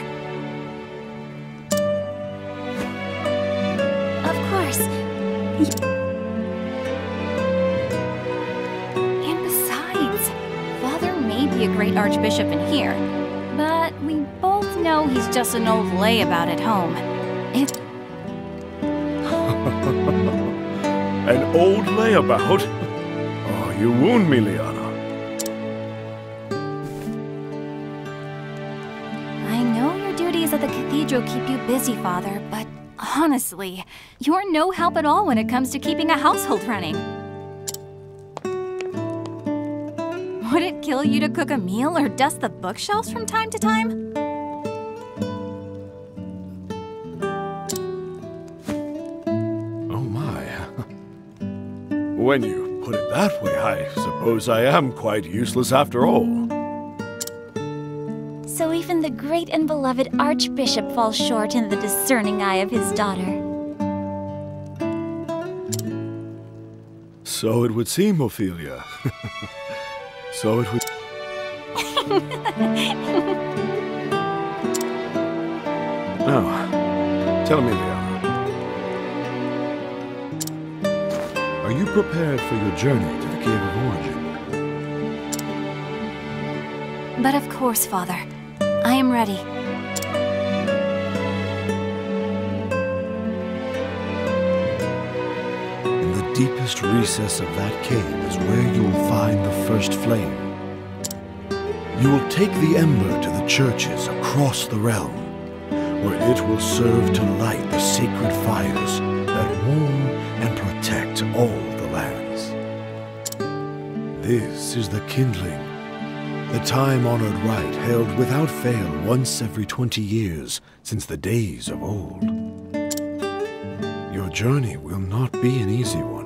Of course. And besides, Father may be a great Archbishop in here, but we both know he's just an old layabout at home. It's... An old layabout? Oh, you wound me, Liana. Keep you busy, Father, but honestly, you're no help at all when it comes to keeping a household running. Would it kill you to cook a meal or dust the bookshelves from time to time? Oh my. When you put it that way, I suppose I am quite useless after all. So even the great and beloved Archbishop falls short in the discerning eye of his daughter. So it would seem, Ophelia. So it would... Now, tell me, Liana. Are you prepared for your journey to the Cave of Origin? But of course, Father. I am ready. In the deepest recess of that cave is where you will find the first flame. You will take the ember to the churches across the realm, where it will serve to light the sacred fires that warm and protect all the lands. This is the kindling. The time-honored rite held without fail once every 20 years since the days of old. Your journey will not be an easy one.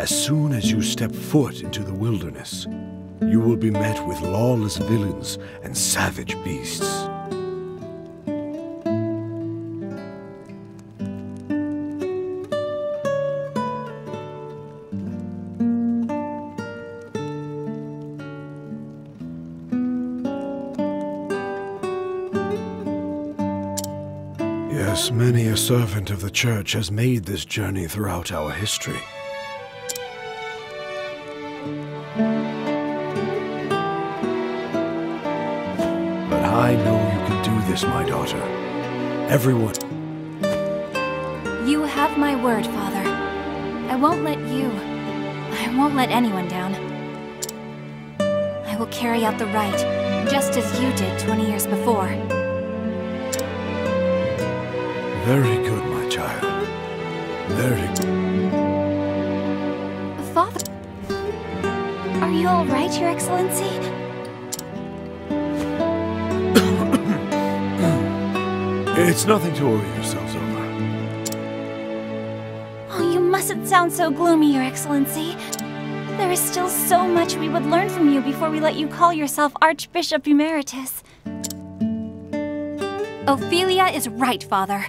As soon as you step foot into the wilderness, you will be met with lawless villains and savage beasts. Many a servant of the Church has made this journey throughout our history. But I know you can do this, my daughter. Everyone... You have my word, Father. I won't let anyone down. I will carry out the rite, just as you did 20 years before. Very good, my child. Very good. Father, are you all right, Your Excellency? It's nothing to worry yourselves over. Oh, you mustn't sound so gloomy, Your Excellency. There is still so much we would learn from you before we let you call yourself Archbishop Emeritus. Ophelia is right, Father.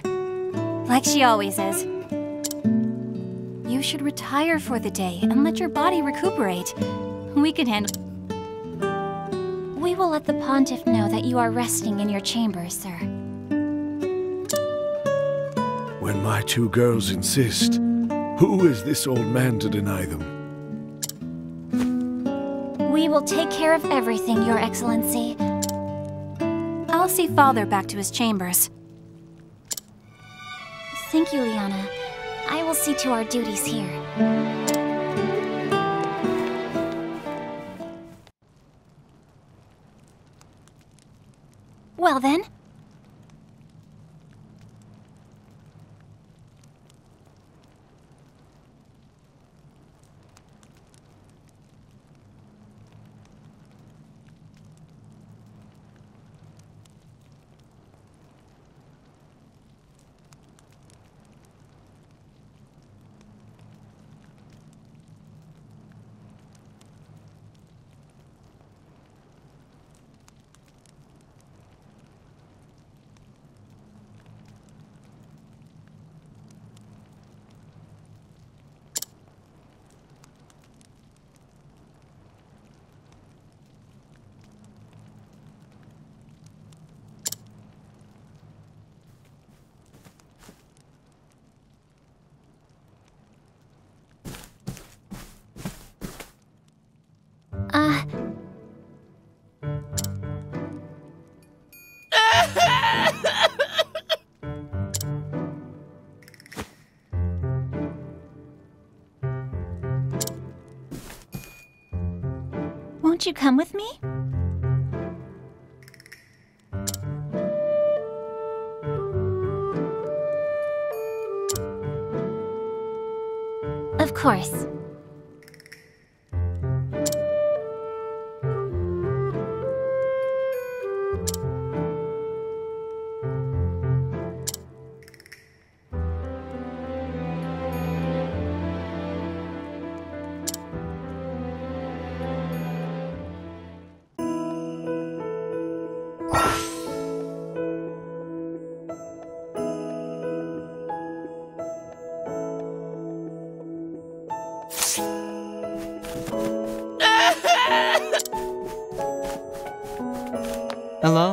Like she always is. You should retire for the day and let your body recuperate. We can handle... We will let the Pontiff know that you are resting in your chamber, sir. When my two girls insist, who is this old man to deny them? We will take care of everything, Your Excellency. I'll see Father back to his chambers. Thank you, Liana. I will see to our duties here. Well then. Won't you come with me? Of course. Hello.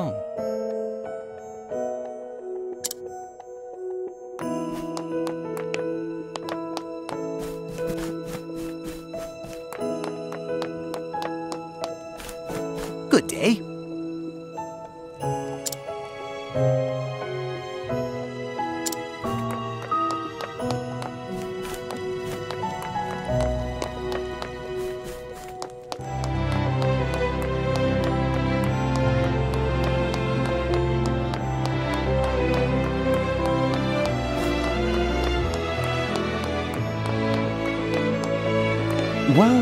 Good day. Well...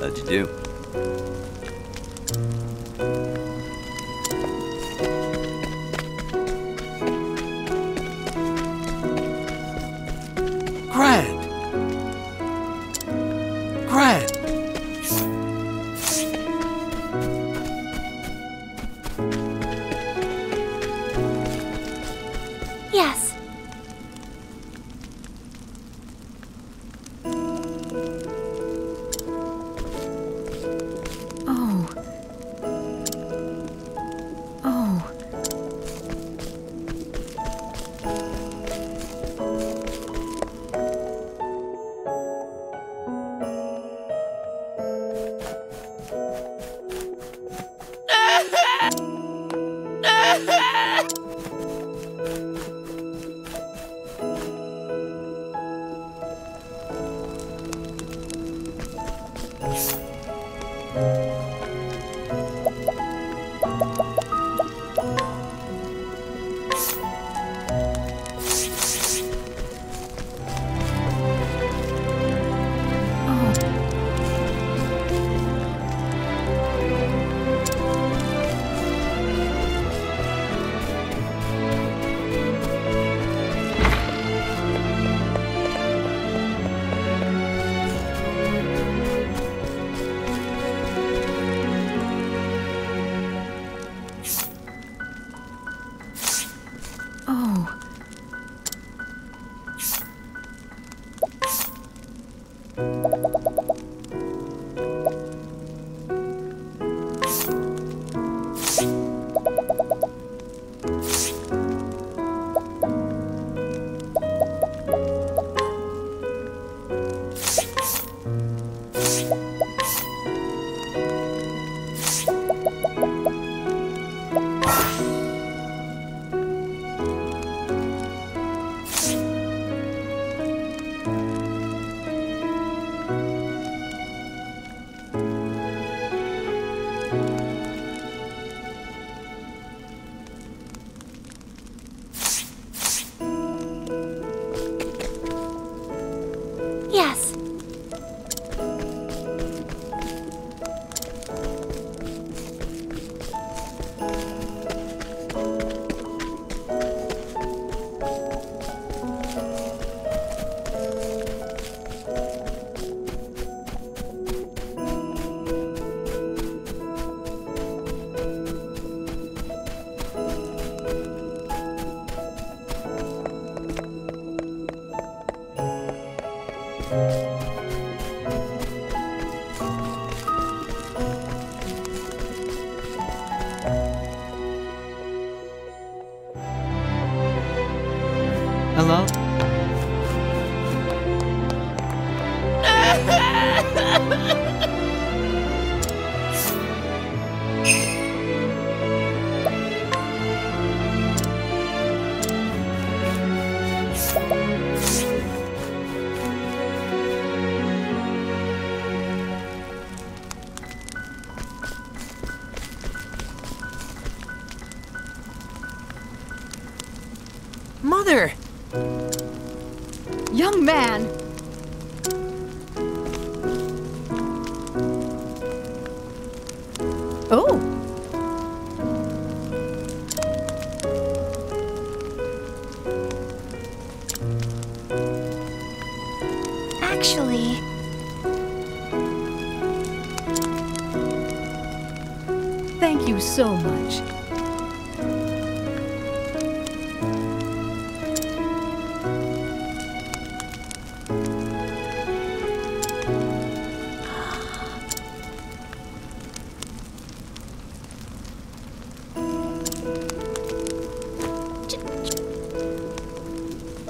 How'd you do? Grand! Grand! Yes.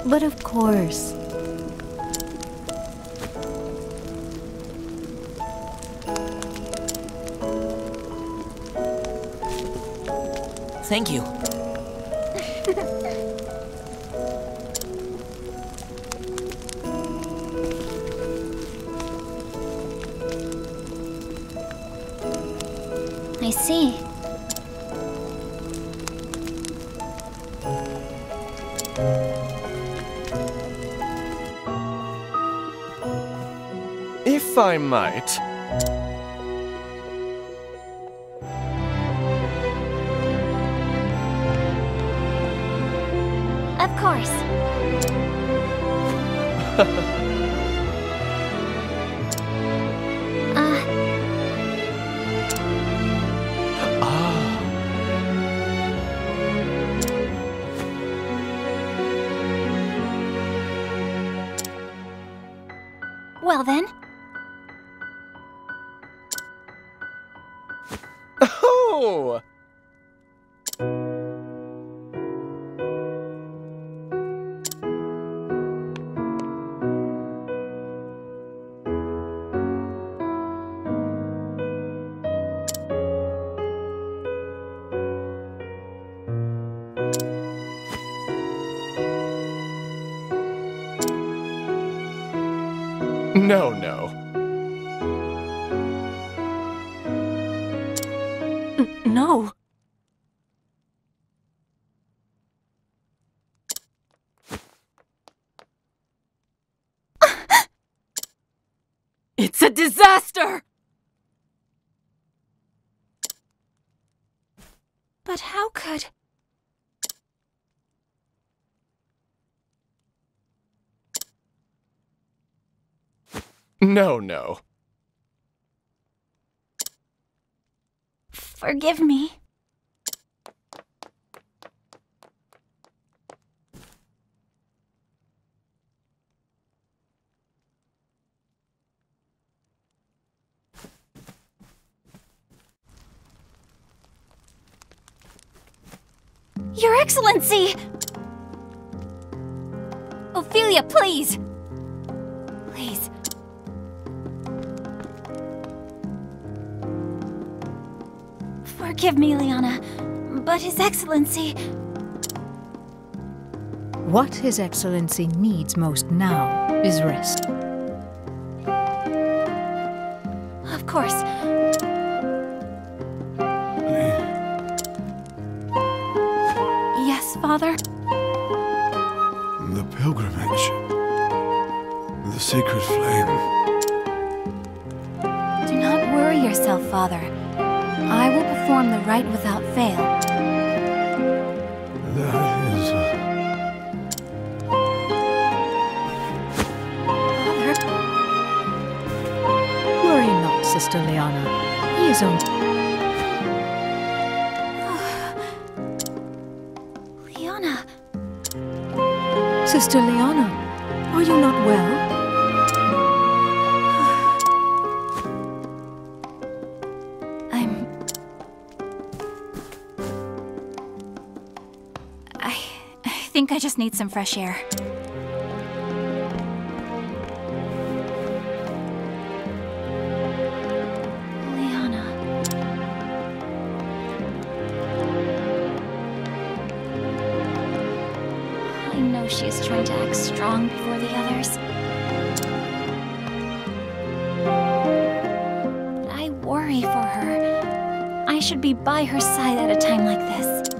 But of course. Thank you. I see. I might. Of course. Well then. No, no. No. It's a disaster! But how could... No, no. Forgive me. Your Excellency! Ophelia, please! Please. Forgive me, Liana, but His Excellency... What His Excellency needs most now is rest. Of course. Yes, Father? The pilgrimage. The sacred flame. Do not worry yourself, Father. I will perform the rite without fail. That is... Father? Worry not, Sister Liana. He is on... Sister Liana, are you not well? I think I just need some fresh air. She's trying to act strong before the others. But I worry for her. I should be by her side at a time like this.